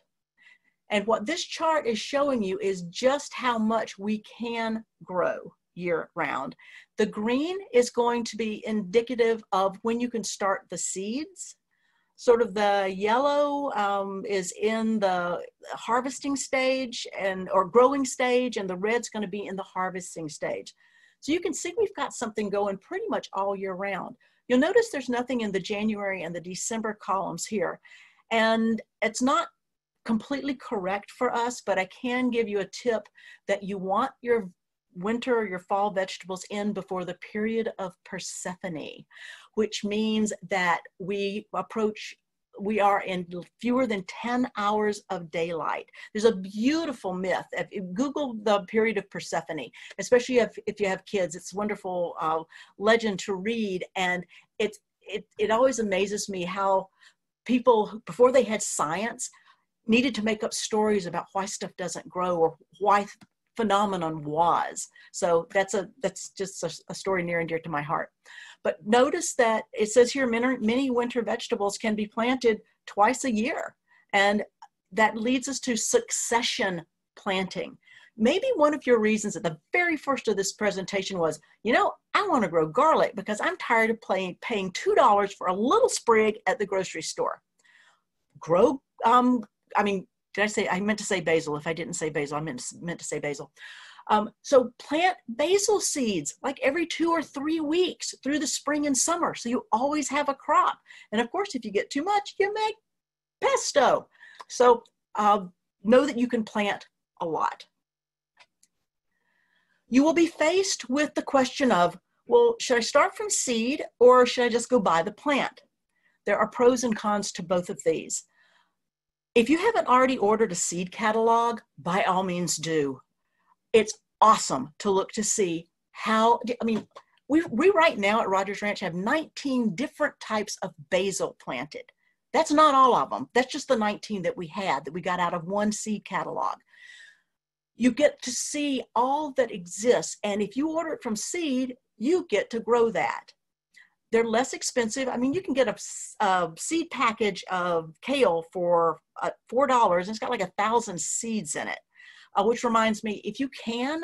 And what this chart is showing you is just how much we can grow year-round. The green is going to be indicative of when you can start the seeds. Sort of the yellow um, is in the harvesting stage and or growing stage, and the red's going to be in the harvesting stage. So you can see we've got something going pretty much all year round. You'll notice there's nothing in the January and the December columns here. And it's not completely correct for us, but I can give you a tip that you want your winter or your fall vegetables in before the period of Persephone, which means that we approach, we are in fewer than ten hours of daylight. There's a beautiful myth. Google the period of Persephone, especially if, if you have kids. It's a wonderful uh, legend to read, and it's, it, it always amazes me how people, before they had science, needed to make up stories about why stuff doesn't grow or why phenomenon was. So that's a that's just a, a story near and dear to my heart. But notice that it says here many, many winter vegetables can be planted twice a year, and that leads us to succession planting. Maybe one of your reasons at the very first of this presentation was, you know, I want to grow garlic because I'm tired of paying paying two dollars for a little sprig at the grocery store. Grow, um, I mean. Did I say, I meant to say basil. If I didn't say basil, I meant, meant to say basil. Um, so plant basil seeds like every two or three weeks through the spring and summer. So you always have a crop. And of course, if you get too much, you make pesto. So uh, know that you can plant a lot. You will be faced with the question of, well, should I start from seed or should I just go buy the plant? There are pros and cons to both of these. If you haven't already ordered a seed catalog, by all means do. It's awesome to look to see how, I mean, we, we right now at Rodgers Ranch have nineteen different types of basil planted. That's not all of them. That's just the nineteen that we had, that we got out of one seed catalog. You get to see all that exists. And if you order it from seed, you get to grow that. They're less expensive. I mean, you can get a, a seed package of kale for uh, four dollars, and it's got like a thousand seeds in it, uh, which reminds me, if you can,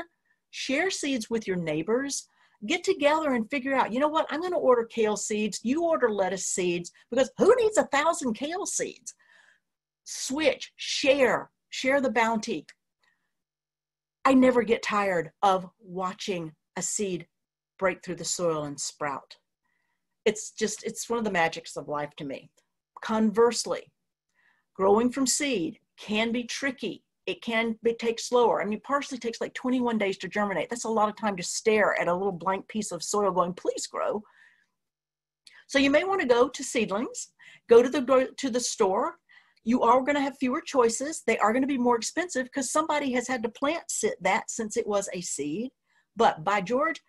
share seeds with your neighbors, get together and figure out, you know what, I'm going to order kale seeds, you order lettuce seeds, because who needs a thousand kale seeds? Switch, share, share the bounty. I never get tired of watching a seed break through the soil and sprout. It's just, it's one of the magics of life to me. Conversely, growing from seed can be tricky. It can be, take slower. I mean, parsley takes like twenty-one days to germinate. That's a lot of time to stare at a little blank piece of soil going, please grow. So you may want to go to seedlings, go to the, to the store. You are going to have fewer choices. They are going to be more expensive because somebody has had to plant that since it was a seed. But by George,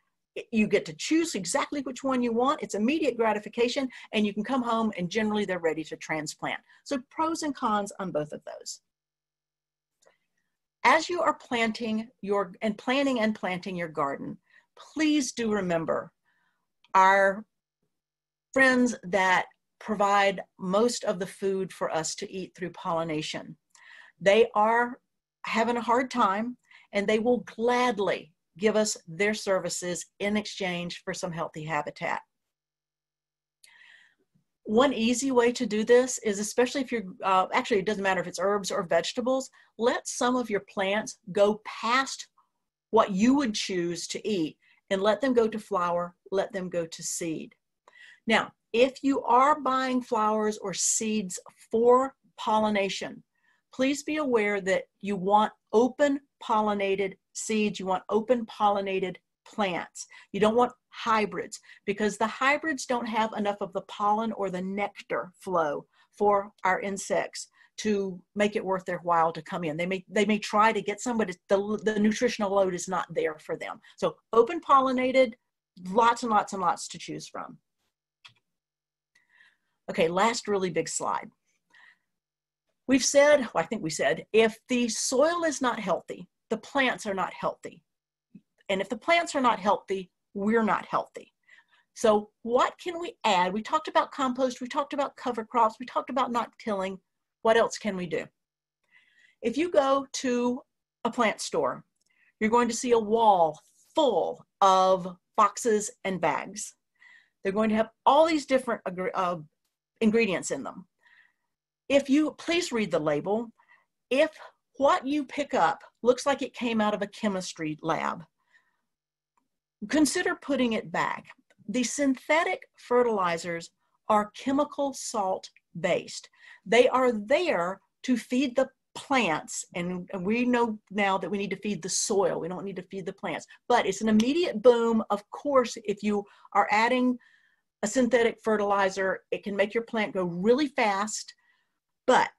you get to choose exactly which one you want. It's immediate gratification, and you can come home and generally they're ready to transplant. So pros and cons on both of those. As you are planting your and planning and planting your garden, please do remember our friends that provide most of the food for us to eat through pollination. They are having a hard time, and they will gladly give us their services in exchange for some healthy habitat. One easy way to do this is, especially if you're, uh, actually it doesn't matter if it's herbs or vegetables, let some of your plants go past what you would choose to eat and let them go to flower, let them go to seed. Now, if you are buying flowers or seeds for pollination, please be aware that you want open pollinated seeds, you want open pollinated plants. You don't want hybrids because the hybrids don't have enough of the pollen or the nectar flow for our insects to make it worth their while to come in. They may, they may try to get some, but it's the, the nutritional load is not there for them. So open pollinated, lots and lots and lots to choose from. Okay, last really big slide. We've said, well, I think we said, if the soil is not healthy, the plants are not healthy. And if the plants are not healthy, we're not healthy. So what can we add? We talked about compost, we talked about cover crops, we talked about not tilling. What else can we do? If you go to a plant store, you're going to see a wall full of boxes and bags. They're going to have all these different uh, ingredients in them. If you, please read the label. If what you pick up looks like it came out of a chemistry lab, consider putting it back. The synthetic fertilizers are chemical salt based. They are there to feed the plants, and we know now that we need to feed the soil. We don't need to feed the plants, but it's an immediate boom. Of course, if you are adding a synthetic fertilizer, it can make your plant go really fast, but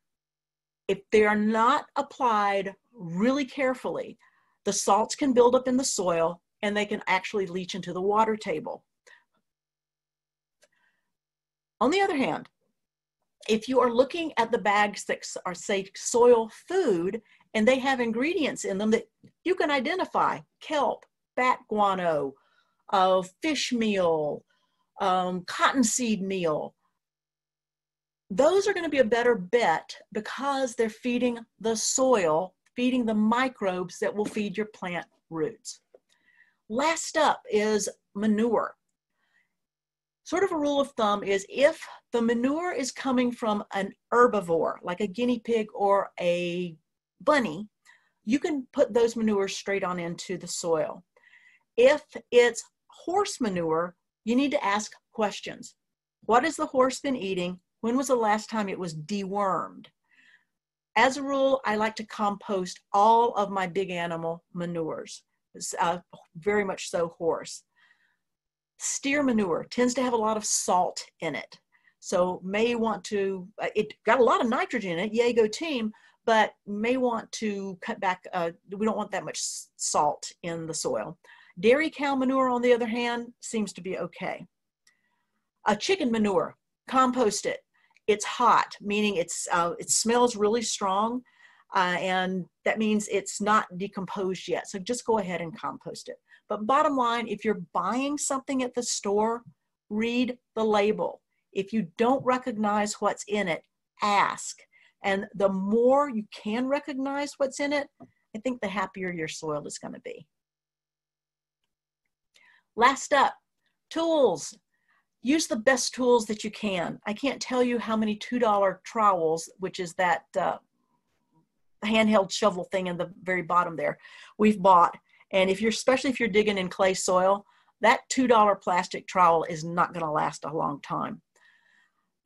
if they are not applied really carefully, the salts can build up in the soil and they can actually leach into the water table. On the other hand, if you are looking at the bags that are, say, soil food, and they have ingredients in them that you can identify, kelp, bat guano, uh, fish meal, um, cottonseed meal, those are going to be a better bet because they're feeding the soil, feeding the microbes that will feed your plant roots. Last up is manure. Sort of a rule of thumb is if the manure is coming from an herbivore, like a guinea pig or a bunny, you can put those manures straight on into the soil. If it's horse manure, you need to ask questions. What has the horse been eating? When was the last time it was dewormed? As a rule, I like to compost all of my big animal manures, uh, very much so horse. Steer manure tends to have a lot of salt in it. So may want to, it got a lot of nitrogen in it, yay go team, but may want to cut back, uh, we don't want that much salt in the soil. Dairy cow manure, on the other hand, seems to be okay. Uh, chicken manure, compost it. It's hot, meaning it's, uh, it smells really strong, uh, and that means it's not decomposed yet. So just go ahead and compost it. But bottom line, if you're buying something at the store, read the label. If you don't recognize what's in it, ask. And the more you can recognize what's in it, I think the happier your soil is going to be. Last up, tools. Use the best tools that you can. I can't tell you how many two dollar trowels, which is that uh, handheld shovel thing in the very bottom there, we've bought. And if you're, especially if you're digging in clay soil, that two dollar plastic trowel is not going to last a long time.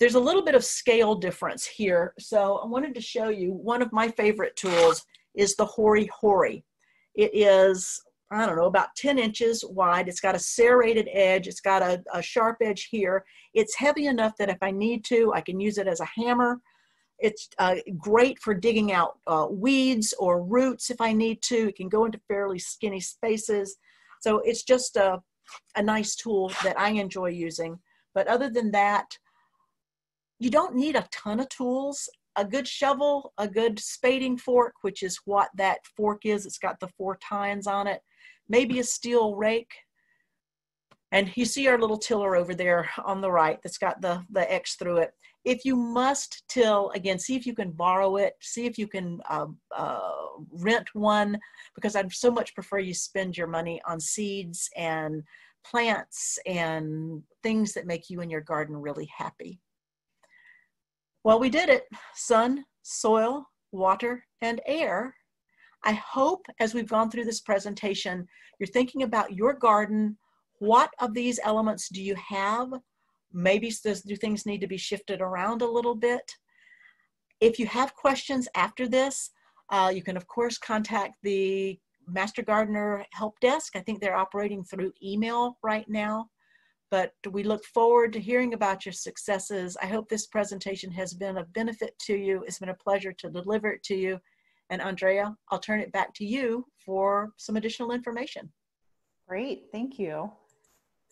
There's a little bit of scale difference here. So I wanted to show you one of my favorite tools is the Hori Hori. It is I don't know, about ten inches wide. It's got a serrated edge. It's got a, a sharp edge here. It's heavy enough that if I need to, I can use it as a hammer. It's uh, great for digging out uh, weeds or roots if I need to. It can go into fairly skinny spaces. So it's just a, a nice tool that I enjoy using. But other than that, you don't need a ton of tools. A good shovel, a good spading fork, which is what that fork is. It's got the four tines on it. Maybe a steel rake. And you see our little tiller over there on the right that's got the, the X through it. If you must till, again, see if you can borrow it. See if you can uh, uh, rent one, because I'd so much prefer you spend your money on seeds and plants and things that make you and your garden really happy. Well, we did it. Sun, soil, water, and air. I hope as we've gone through this presentation, you're thinking about your garden. What of these elements do you have? Maybe those do things need to be shifted around a little bit. If you have questions after this, uh, you can of course contact the Master Gardener Help Desk. I think they're operating through email right now, but we look forward to hearing about your successes. I hope this presentation has been of benefit to you. It's been a pleasure to deliver it to you. And Andrea, I'll turn it back to you for some additional information. Great, thank you.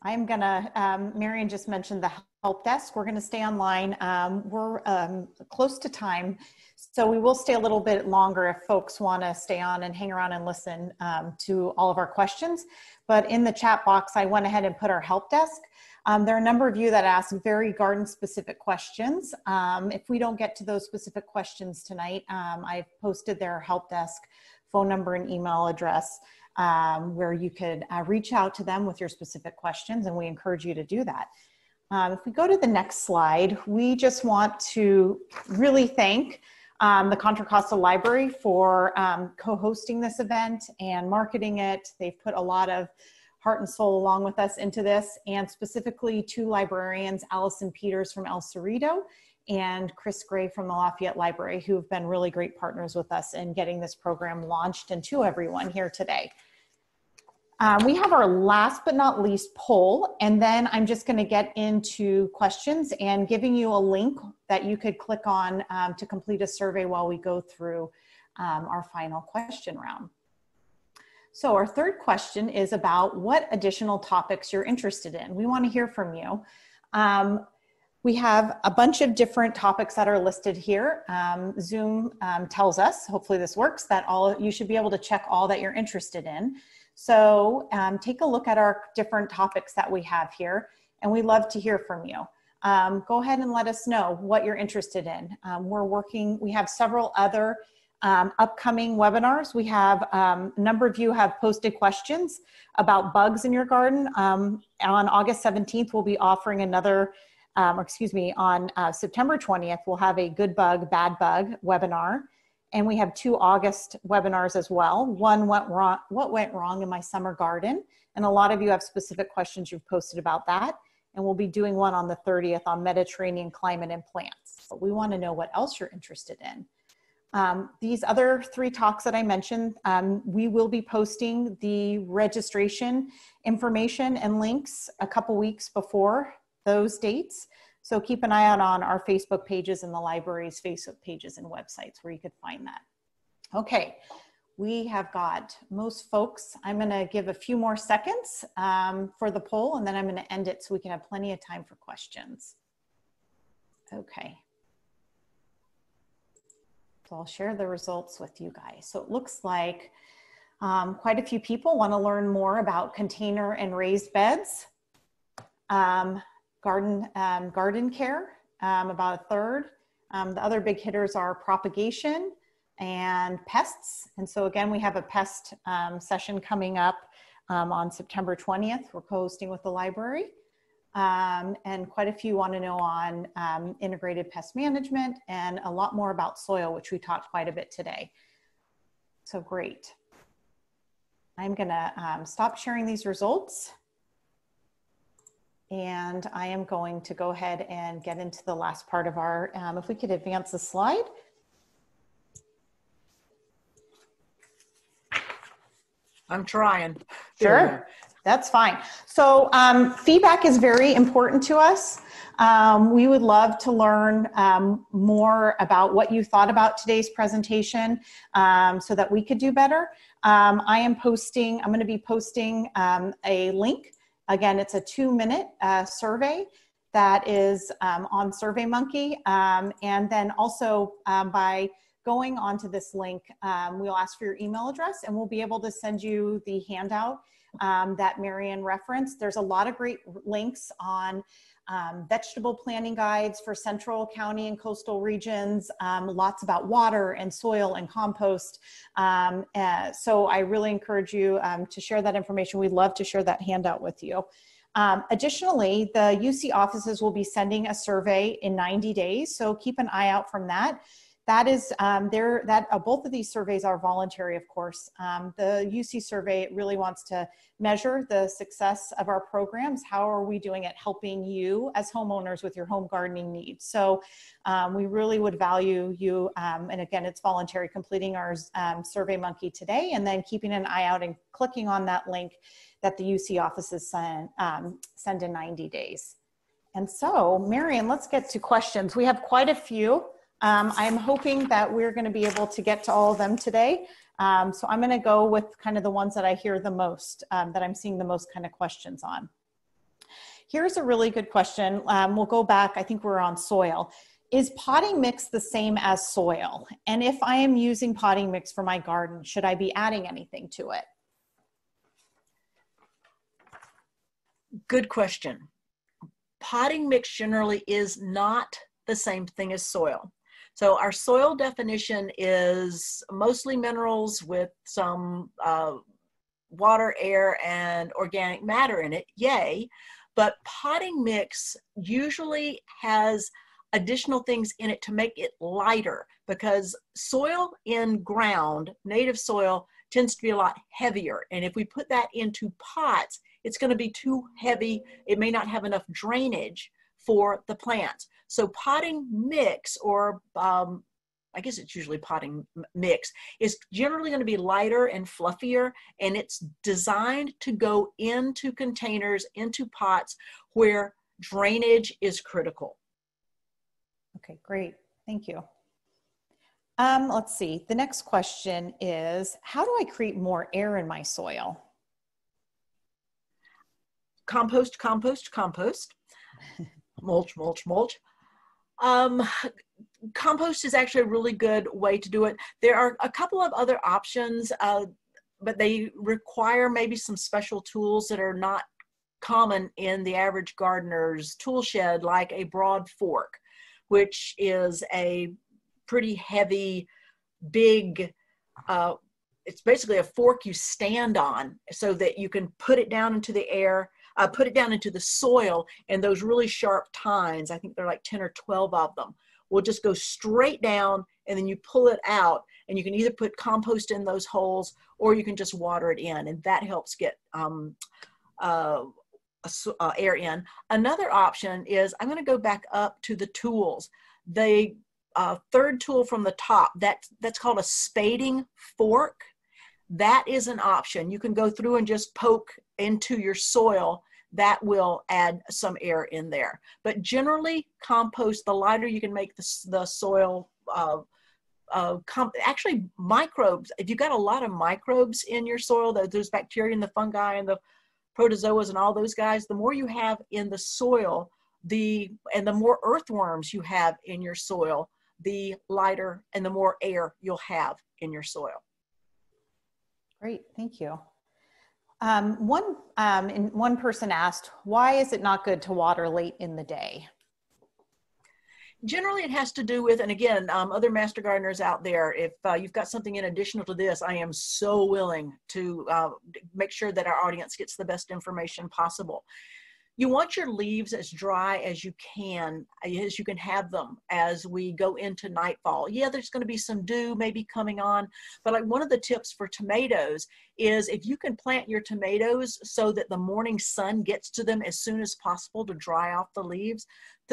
I'm gonna, um, Marian just mentioned the help desk. We're gonna stay online. Um, we're um, close to time, so we will stay a little bit longer if folks wanna stay on and hang around and listen um, to all of our questions. But in the chat box, I went ahead and put our help desk. Um, there are a number of you that asked very garden specific questions. Um, if we don't get to those specific questions tonight, um, I've posted their help desk phone number and email address. Um, where you could uh, reach out to them with your specific questions, and we encourage you to do that. Um, if we go to the next slide, we just want to really thank um, the Contra Costa Library for um, co-hosting this event and marketing it. They've put a lot of heart and soul along with us into this, and specifically two librarians, Allison Peters from El Cerrito and Chris Gray from the Lafayette Library, who have been really great partners with us in getting this program launched and to everyone here today. Um, we have our last but not least poll, and then I'm just going to get into questions and giving you a link that you could click on um, to complete a survey while we go through um, our final question round. So our third question is about what additional topics you're interested in. We want to hear from you. Um, We have a bunch of different topics that are listed here. Um, Zoom um, tells us, hopefully this works, that all you should be able to check all that you're interested in. So um, take a look at our different topics that we have here, and we love to hear from you. Um, go ahead and let us know what you're interested in. Um, we're working, we have several other um, upcoming webinars. We have um, a number of you have posted questions about bugs in your garden. Um, on August seventeenth, we'll be offering another Um, or excuse me, on uh, September twentieth, we'll have a good bug, bad bug webinar. And we have two August webinars as well. One, what, wrong, what went wrong in my summer garden? And a lot of you have specific questions you've posted about that. And we'll be doing one on the thirtieth on Mediterranean climate and plants. But we want to know what else you're interested in. Um, these other three talks that I mentioned, um, we will be posting the registration information and links a couple weeks before those dates. So keep an eye out on our Facebook pages and the library's Facebook pages and websites where you could find that. Okay, we have got most folks. I'm gonna give a few more seconds um, for the poll, and then I'm gonna end it so we can have plenty of time for questions. Okay. So I'll share the results with you guys. So it looks like um, quite a few people wanna learn more about container and raised beds. Um, Garden, um, garden care, um, about a third. Um, the other big hitters are propagation and pests. And so again, we have a pest um, session coming up um, on September twentieth. We're co-hosting with the library. Um, and quite a few want to know on um, integrated pest management and a lot more about soil, which we talked quite a bit today. So great. I'm gonna um, stop sharing these results. And I am going to go ahead and get into the last part of our, um, if we could advance the slide. I'm trying. Sure. That's fine. So um, feedback is very important to us. Um, we would love to learn um, more about what you thought about today's presentation um, so that we could do better. Um, I am posting, I'm going to be posting um, a link. Again, it's a two minute uh, survey that is um, on SurveyMonkey. Um, and then also um, by going onto this link, um, we'll ask for your email address and we'll be able to send you the handout um, that Marian referenced. There's a lot of great links on um, vegetable planting guides for central county and coastal regions, um, lots about water and soil and compost. Um, uh, so I really encourage you um, to share that information. We'd love to share that handout with you. Um, additionally, the U C offices will be sending a survey in ninety days. So keep an eye out from that. That is, um, there. That uh, both of these surveys are voluntary, of course. Um, the U C survey really wants to measure the success of our programs. How are we doing at helping you as homeowners with your home gardening needs? So um, we really would value you, um, and again, it's voluntary, completing our um, SurveyMonkey today, and then keeping an eye out and clicking on that link that the U C offices send, um, send in ninety days. And so, Marian, let's get to questions. We have quite a few. Um, I'm hoping that we're going to be able to get to all of them today. Um, so I'm going to go with kind of the ones that I hear the most, um, that I'm seeing the most kind of questions on. Here's a really good question. Um, we'll go back. I think we're on soil. Is potting mix the same as soil? And if I am using potting mix for my garden, should I be adding anything to it? Good question. Potting mix generally is not the same thing as soil. So our soil definition is mostly minerals with some uh, water, air, and organic matter in it, yay. But potting mix usually has additional things in it to make it lighter, because soil in ground, native soil, tends to be a lot heavier. And if we put that into pots, it's going to be too heavy. It may not have enough drainage for the plants. So potting mix, or um, I guess it's usually potting mix, is generally going to be lighter and fluffier, and it's designed to go into containers, into pots where drainage is critical. Okay, great. Thank you. Um, let's see. The next question is, how do I create more air in my soil? Compost, compost, compost. Mulch, mulch, mulch. Um, compost is actually a really good way to do it. There are a couple of other options, uh, but they require maybe some special tools that are not common in the average gardener's tool shed, like a broad fork, which is a pretty heavy, big, uh, it's basically a fork you stand on so that you can put it down into the air. Uh, put it down into the soil, and those really sharp tines, I think they're like ten or twelve of them, will just go straight down, and then you pull it out, and you can either put compost in those holes or you can just water it in, and that helps get um, uh, uh, air in. Another option is, I'm going to go back up to the tools. The uh, third tool from the top, that, that's called a spading fork. That is an option. You can go through and just poke into your soil. That will add some air in there. But generally, compost, the lighter you can make the, the soil, uh, uh, actually microbes, if you've got a lot of microbes in your soil, those bacteria and the fungi and the protozoas and all those guys, the more you have in the soil, the and the more earthworms you have in your soil, the lighter and the more air you'll have in your soil. Great, thank you. Um, one, um, and one person asked, why is it not good to water late in the day? Generally, it has to do with, and again, um, other master gardeners out there, if uh, you've got something in additional to this, I am so willing to uh, make sure that our audience gets the best information possible. You want your leaves as dry as you can, as you can have them as we go into nightfall. Yeah, there's going to be some dew maybe coming on, but like one of the tips for tomatoes is if you can plant your tomatoes so that the morning sun gets to them as soon as possible to dry off the leaves.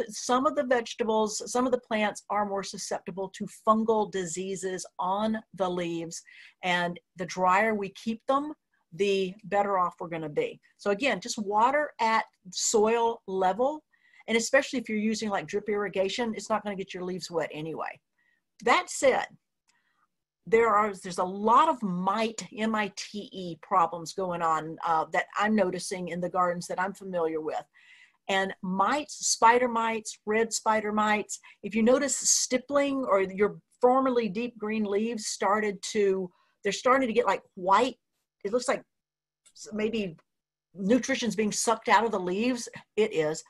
Some of the vegetables, some of the plants are more susceptible to fungal diseases on the leaves, and the drier we keep them, the better off we're going to be. So again, just water at soil level. And especially if you're using like drip irrigation, it's not going to get your leaves wet anyway. That said, there are, there's a lot of mite, M I T E problems going on uh, that I'm noticing in the gardens that I'm familiar with. And mites, spider mites, red spider mites, if you notice stippling or your formerly deep green leaves started to, they're starting to get like white. It looks like maybe nutrition's being sucked out of the leaves. It is.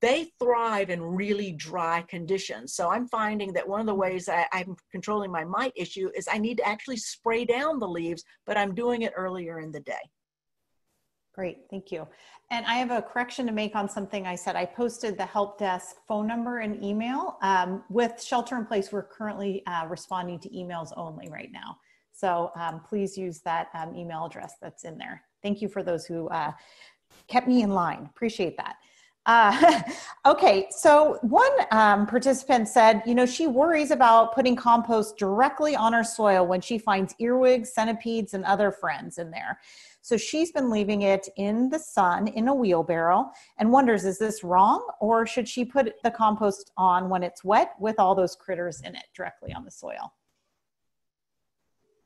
They thrive in really dry conditions. So I'm finding that one of the ways I, I'm controlling my mite issue is I need to actually spray down the leaves, but I'm doing it earlier in the day. Great, thank you. And I have a correction to make on something I said. I posted the help desk phone number and email. Um, with shelter in place, we're currently uh, responding to emails only right now. So um, please use that um, email address that's in there. Thank you for those who uh, kept me in line. Appreciate that. Uh, okay, so one um, participant said, you know, she worries about putting compost directly on her soil when she finds earwigs, centipedes, and other friends in there. So she's been leaving it in the sun in a wheelbarrow and wonders, is this wrong, or should she put the compost on when it's wet with all those critters in it directly on the soil?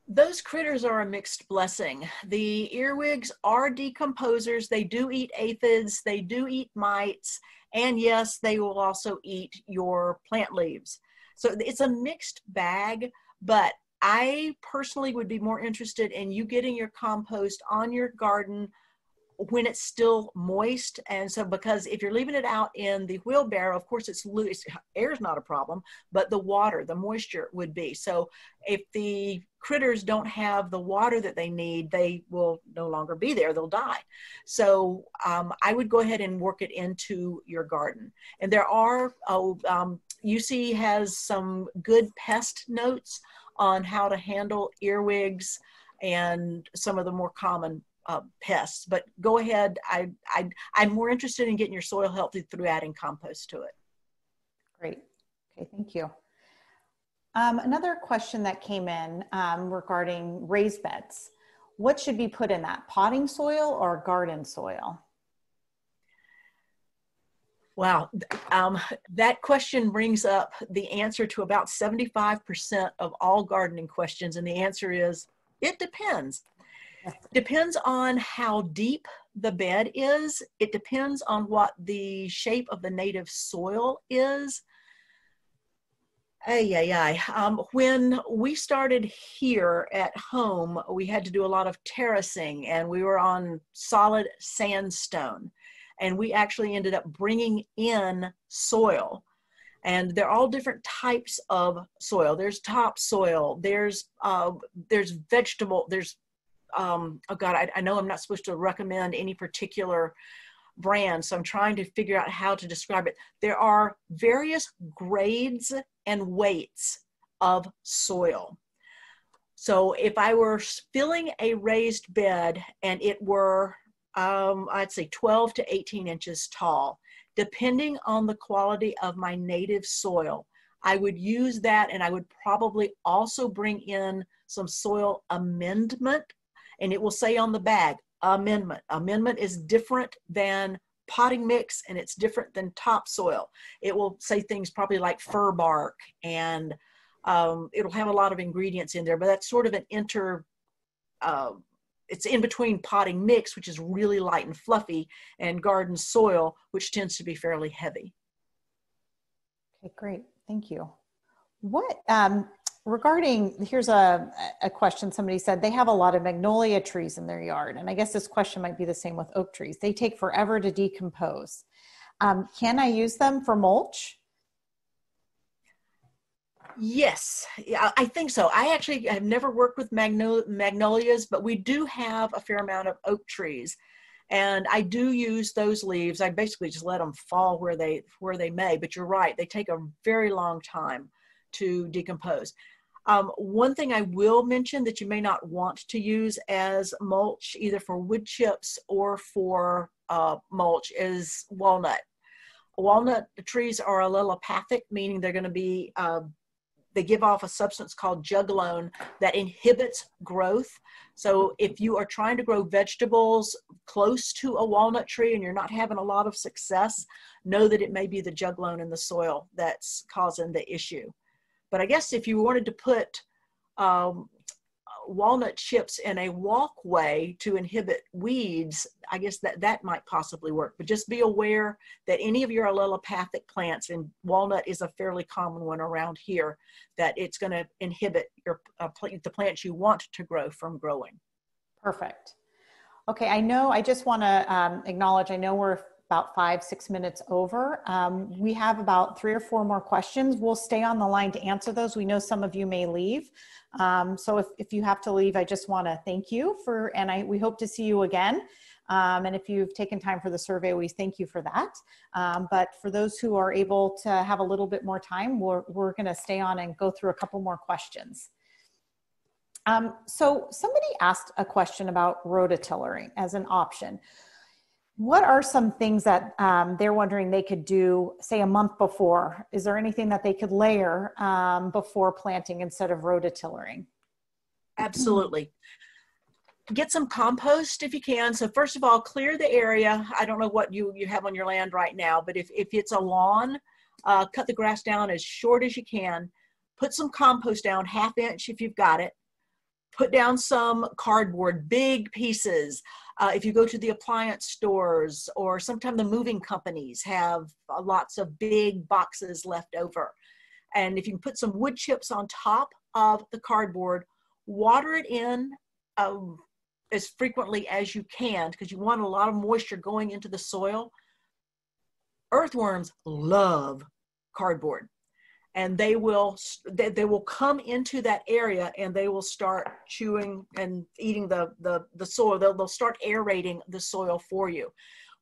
Those critters are a mixed blessing. The earwigs are decomposers. They do eat aphids, they do eat mites, and yes, they will also eat your plant leaves. So it's a mixed bag, but I personally would be more interested in you getting your compost on your garden when it's still moist. And so, because if you're leaving it out in the wheelbarrow, of course it's loose, air's not a problem, but the water, the moisture would be. So if the critters don't have the water that they need, they will no longer be there, they'll die. So um, I would go ahead and work it into your garden. And there are, oh, um, U C has some good pest notes on how to handle earwigs and some of the more common Uh, pests, but go ahead. I, I, I'm more interested in getting your soil healthy through adding compost to it. Great. Okay, thank you. Um, another question that came in um, regarding raised beds. What should be put in that, potting soil or garden soil? Wow, um, that question brings up the answer to about seventy-five percent of all gardening questions, and the answer is, it depends. Depends on how deep the bed is. It depends on what the shape of the native soil is. Ay, ay, ay. Um, when we started here at home, we had to do a lot of terracing, and we were on solid sandstone. And we actually ended up bringing in soil. And they're all different types of soil. There's topsoil, there's, uh, there's vegetable, there's Um, oh God, I, I know I'm not supposed to recommend any particular brand, so I'm trying to figure out how to describe it. There are various grades and weights of soil. So if I were filling a raised bed and it were, um, I'd say twelve to eighteen inches tall, depending on the quality of my native soil, I would use that, and I would probably also bring in some soil amendment. And it will say on the bag, amendment. Amendment is different than potting mix, and it's different than topsoil. It will say things probably like fir bark, and um, it'll have a lot of ingredients in there, but that's sort of an inter, uh, it's in between potting mix, which is really light and fluffy, and garden soil, which tends to be fairly heavy. Okay, great, thank you. What, um, Regarding, here's a, a question somebody said, they have a lot of magnolia trees in their yard. And I guess this question might be the same with oak trees. They take forever to decompose. Um, can I use them for mulch? Yes, yeah, I think so. I actually have never worked with magno magnolias, but we do have a fair amount of oak trees. And I do use those leaves. I basically just let them fall where they, where they may, but you're right. They take a very long time to decompose. Um, one thing I will mention that you may not want to use as mulch, either for wood chips or for uh, mulch, is walnut. Walnut trees are allelopathic, meaning they're going to be uh, they give off a substance called juglone that inhibits growth. So if you are trying to grow vegetables close to a walnut tree and you're not having a lot of success, know that it may be the juglone in the soil that's causing the issue. But I guess if you wanted to put um, walnut chips in a walkway to inhibit weeds, I guess that that might possibly work. But just be aware that any of your allelopathic plants, and walnut is a fairly common one around here, that it's going to inhibit your uh, pl- the plants you want to grow from growing. Perfect. Okay, I know I just want to um, acknowledge, I know we're about five, six minutes over. Um, we have about three or four more questions. We'll stay on the line to answer those. We know some of you may leave. Um, so if, if you have to leave, I just want to thank you for, and I, we hope to see you again. Um, and if you've taken time for the survey, we thank you for that. Um, but for those who are able to have a little bit more time, we're, we're going to stay on and go through a couple more questions. Um, so somebody asked a question about rototillering as an option. What are some things that um, they're wondering they could do, say, a month before? Is there anything that they could layer um, before planting instead of rototillering? Absolutely. Get some compost if you can. So first of all, clear the area. I don't know what you, you have on your land right now, but if, if it's a lawn, uh, cut the grass down as short as you can. Put some compost down, half inch if you've got it. Put down some cardboard, big pieces. Uh, if you go to the appliance stores, or sometimes the moving companies have uh, lots of big boxes left over. And if you can put some wood chips on top of the cardboard, water it in uh, as frequently as you can, because you want a lot of moisture going into the soil. Earthworms love cardboard. And they will, they will come into that area and they will start chewing and eating the, the, the soil. They'll, they'll start aerating the soil for you.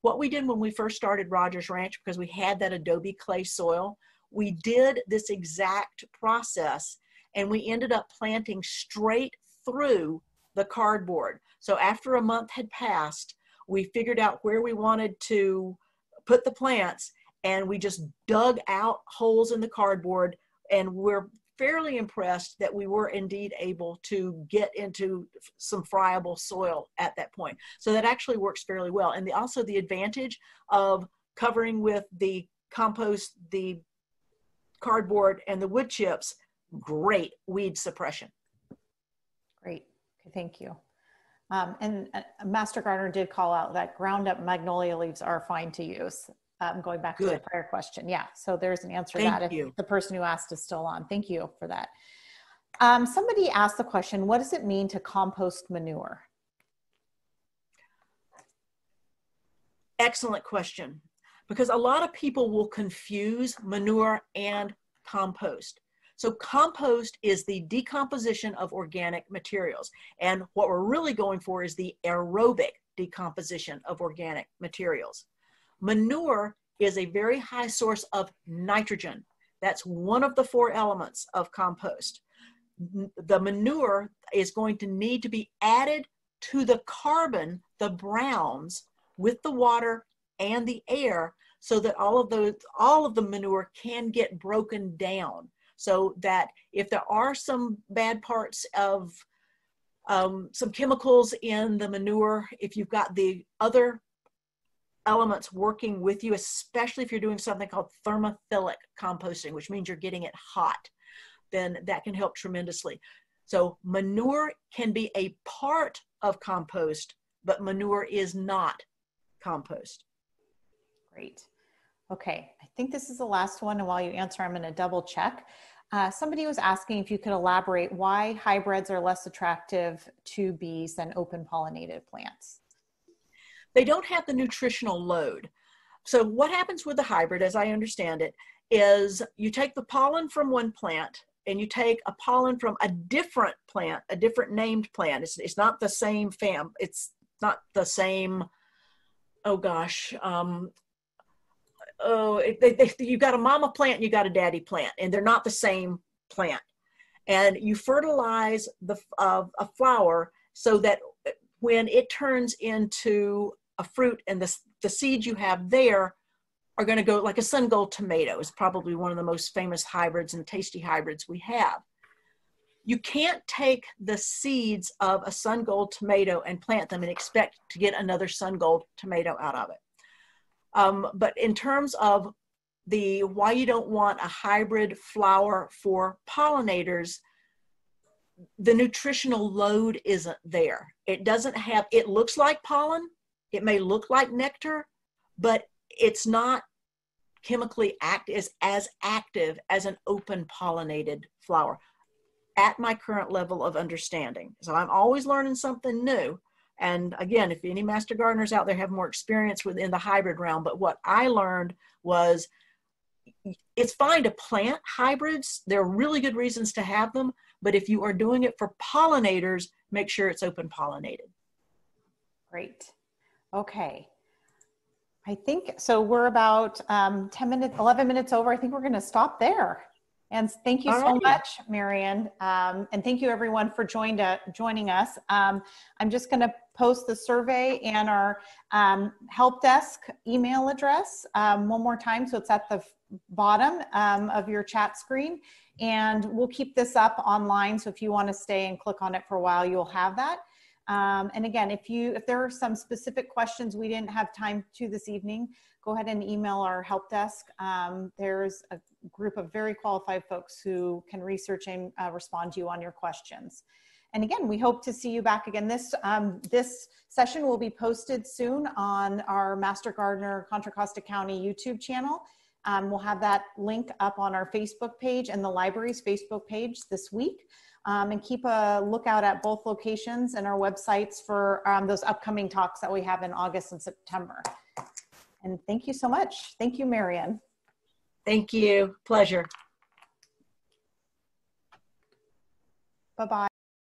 What we did when we first started Rodgers Ranch, because we had that adobe clay soil, we did this exact process and we ended up planting straight through the cardboard. So after a month had passed, we figured out where we wanted to put the plants, and we just dug out holes in the cardboard, and we're fairly impressed that we were indeed able to get into some friable soil at that point. So that actually works fairly well. And the, also the advantage of covering with the compost, the cardboard, and the wood chips, great weed suppression. Great, okay, thank you. Um, and uh, Master Gardener did call out that ground up magnolia leaves are fine to use. Um, going back Good. to the prior question. Yeah, so there's an answer Thank to that. You. If the person who asked is still on. Thank you for that. Um, somebody asked the question, what does it mean to compost manure? Excellent question, because a lot of people will confuse manure and compost. So compost is the decomposition of organic materials. And what we're really going for is the aerobic decomposition of organic materials. Manure is a very high source of nitrogen. That's one of the four elements of compost. The manure is going to need to be added to the carbon, the browns, with the water and the air, so that all of those, all of the manure can get broken down, so that if there are some bad parts of um, some chemicals in the manure, if you've got the other elements working with you, especially if you're doing something called thermophilic composting, which means you're getting it hot, then that can help tremendously. So manure can be a part of compost, but manure is not compost. Great. Okay, I think this is the last one, and while you answer, I'm going to double check. Uh, somebody was asking if you could elaborate why hybrids are less attractive to bees than open pollinated plants. They don't have the nutritional load. So what happens with the hybrid, as I understand it, is you take the pollen from one plant and you take a pollen from a different plant, a different named plant. It's, it's not the same fam, it's not the same, oh gosh, um, oh, it, they, they, you got a mama plant and you got a daddy plant, and they're not the same plant. And you fertilize the, uh, a flower so that when it turns into a fruit, and the, the seeds you have there are going to go like a sun gold tomato is probably one of the most famous hybrids and tasty hybrids we have. You can't take the seeds of a sun gold tomato and plant them and expect to get another sun gold tomato out of it. Um, but in terms of the why you don't want a hybrid flower for pollinators, the nutritional load isn't there. It doesn't have, it looks like pollen, it may look like nectar, but it's not chemically act is as active as an open pollinated flower at my current level of understanding. So I'm always learning something new. And again, if any master gardeners out there have more experience within the hybrid realm, but what I learned was it's fine to plant hybrids. There are really good reasons to have them, but if you are doing it for pollinators, make sure it's open pollinated. Great. Okay. I think, so we're about um, ten minutes, eleven minutes over. I think we're going to stop there. And thank you so much, Marian. Um, and thank you everyone for joined, uh, joining us. Um, I'm just gonna post the survey and our um, help desk email address um, one more time. So it's at the bottom um, of your chat screen, and we'll keep this up online. So if you wanna stay and click on it for a while, you'll have that. Um, and again, if you if there are some specific questions we didn't have time to this evening, go ahead and email our help desk. Um, there's a group of very qualified folks who can research and uh, respond to you on your questions. And again, we hope to see you back again. This, um, this session will be posted soon on our Master Gardener Contra Costa County YouTube channel. Um, we'll have that link up on our Facebook page and the library's Facebook page this week. Um, and keep a lookout at both locations and our websites for um, those upcoming talks that we have in August and September. And thank you so much. Thank you, Marian. Thank you. Pleasure. Bye-bye.